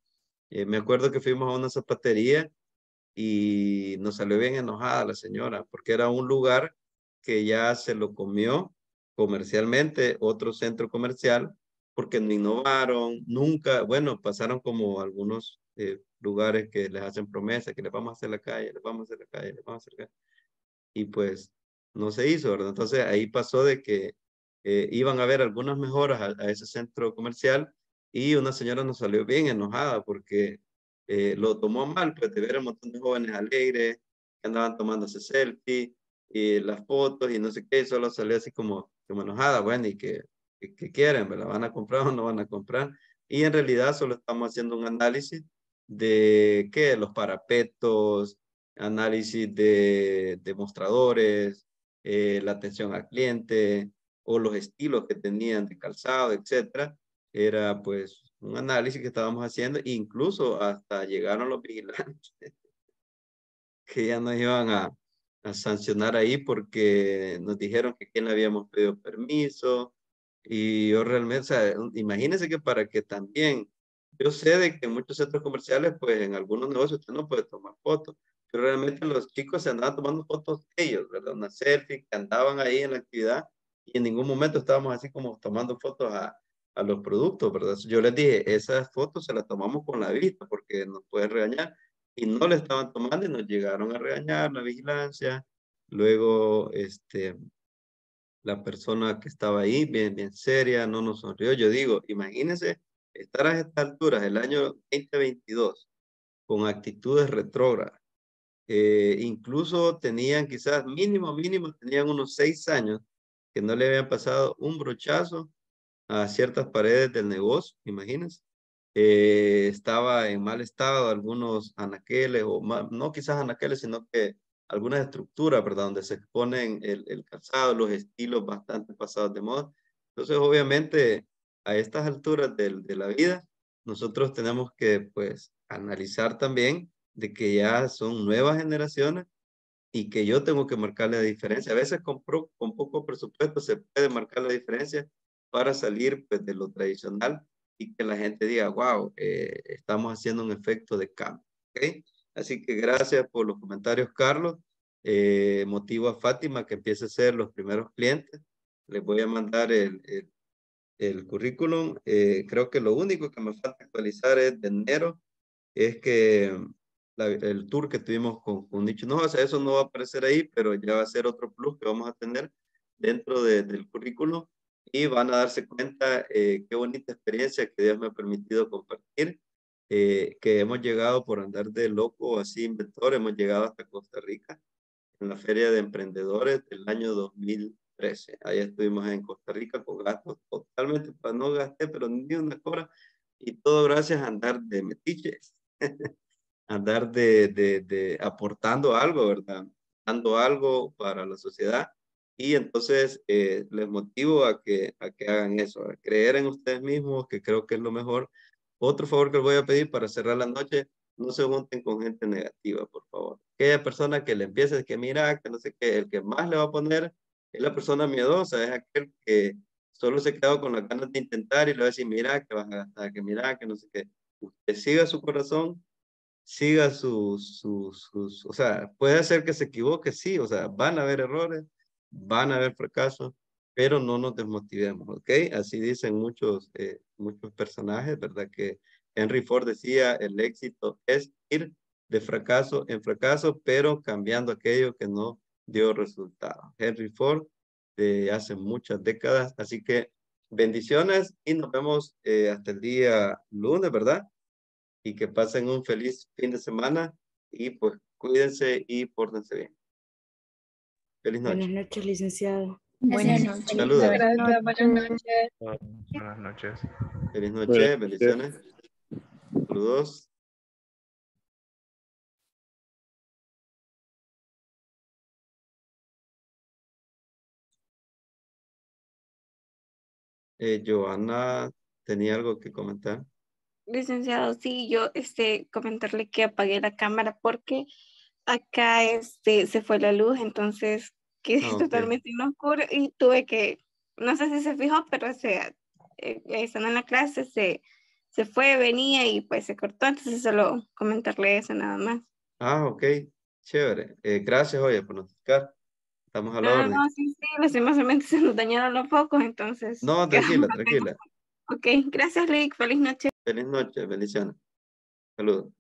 eh, me acuerdo que fuimos a una zapatería y nos salió bien enojada la señora porque era un lugar que ya se lo comió comercialmente, otro centro comercial, porque no innovaron, nunca, bueno, pasaron como algunos... Eh, lugares que les hacen promesas, que les vamos a hacer la calle, les vamos a hacer la calle, les vamos a hacer la calle. Y pues no se hizo, ¿verdad? Entonces ahí pasó de que eh, iban a haber algunas mejoras a, a ese centro comercial y una señora nos salió bien enojada porque eh, lo tomó mal, pues de ver un montón de jóvenes alegres que andaban tomándose selfie y las fotos y no sé qué, y solo salió así como, como enojada, bueno, y que, que, que quieren, ¿verdad? ¿Van a comprar o no van a comprar? Y en realidad solo estamos haciendo un análisis de qué, los parapetos, análisis de, de mostradores, eh, la atención al cliente o los estilos que tenían de calzado, etcétera. Era pues un análisis que estábamos haciendo e incluso hasta llegaron los vigilantes que ya nos iban a, a sancionar ahí porque nos dijeron que quién le habíamos pedido permiso y yo realmente, o sea, imagínense que para que también yo sé de que en muchos centros comerciales, pues en algunos negocios usted no puede tomar fotos, pero realmente los chicos se andaban tomando fotos ellos, ¿verdad? Una selfie, que andaban ahí en la actividad y en ningún momento estábamos así como tomando fotos a, a los productos, ¿verdad? Yo les dije, esas fotos se las tomamos con la vista porque nos pueden regañar y no le estaban tomando y nos llegaron a regañar la vigilancia. Luego, este, la persona que estaba ahí, bien, bien seria, no nos sonrió. Yo digo, imagínense, estar a estas alturas, el año veinte veintidós, con actitudes retrógradas, eh, incluso tenían quizás mínimo, mínimo, tenían unos seis años que no le habían pasado un brochazo a ciertas paredes del negocio, imagínense. Eh, estaba en mal estado algunos anaqueles, o más, no quizás anaqueles, sino que algunas estructuras, ¿verdad? Donde se exponen el, el calzado, los estilos bastante pasados de moda. Entonces, obviamente... a estas alturas de, de la vida, nosotros tenemos que, pues, analizar también de que ya son nuevas generaciones y que yo tengo que marcar la diferencia. A veces con, pro, con poco presupuesto se puede marcar la diferencia para salir, pues, de lo tradicional y que la gente diga, wow, eh, estamos haciendo un efecto de cambio. ¿Okay? Así que gracias por los comentarios, Carlos. Eh, motivo a Fátima que empiece a ser los primeros clientes. Les voy a mandar el, el, el currículum. Eh, creo que lo único que me falta actualizar es de enero. Es que la, el tour que tuvimos con, con Nicho, no, o sea, eso no va a aparecer ahí, pero ya va a ser otro plus que vamos a tener dentro de, del currículum. Y van a darse cuenta eh, qué bonita experiencia que Dios me ha permitido compartir, eh, que hemos llegado por andar de loco, así inventor, hemos llegado hasta Costa Rica, en la Feria de Emprendedores del año dos mil trece. Ahí estuvimos en Costa Rica con gastos totalmente, pues no gasté, pero ni una cobra, y todo gracias a andar de metiches, andar de, de, de aportando algo, ¿verdad? Dando algo para la sociedad. Y entonces eh, les motivo a que, a que hagan eso, a creer en ustedes mismos, que creo que es lo mejor. Otro favor que les voy a pedir para cerrar la noche, no se junten con gente negativa, por favor. Aquella persona que le empiece, que mira, que no sé qué, el que más le va a poner es la persona miedosa, es aquel que solo se ha quedado con las ganas de intentar y le va a decir, mira, que vas a gastar, que mira, que no sé qué. Usted siga su corazón, siga sus, sus, sus, o sea, puede hacer que se equivoque, sí, o sea, van a haber errores, van a haber fracasos, pero no nos desmotivemos, ¿ok? Así dicen muchos, eh, muchos personajes, ¿verdad? Que Henry Ford decía, el éxito es ir de fracaso en fracaso, pero cambiando aquello que no dio resultado. Henry Ford, de hace muchas décadas, así que bendiciones y nos vemos eh, hasta el día lunes, ¿verdad? Y que pasen un feliz fin de semana y pues cuídense y pórtense bien. Feliz noche. Buenas noches, licenciado. Buenas noches. Saludos. Buenas noches. Buenas noches. Feliz noche, bendiciones. Saludos. Eh, Johanna, ¿tenía algo que comentar? Licenciado, sí, yo este, comentarle que apagué la cámara porque acá este, se fue la luz, entonces quedé okay. Totalmente en oscuro y tuve que, no sé si se fijó, pero se, eh, estando en la clase se, se fue, venía y pues se cortó, entonces solo comentarle eso nada más. Ah, ok, chévere. Eh, gracias, oye, por notificar. Estamos a la no, orden. No, sí, sí, lastimosamente se nos dañaron los focos, entonces. No, tranquila, tranquila. Ok, gracias, Rick. Feliz noche. Feliz noche, bendiciones. Saludos.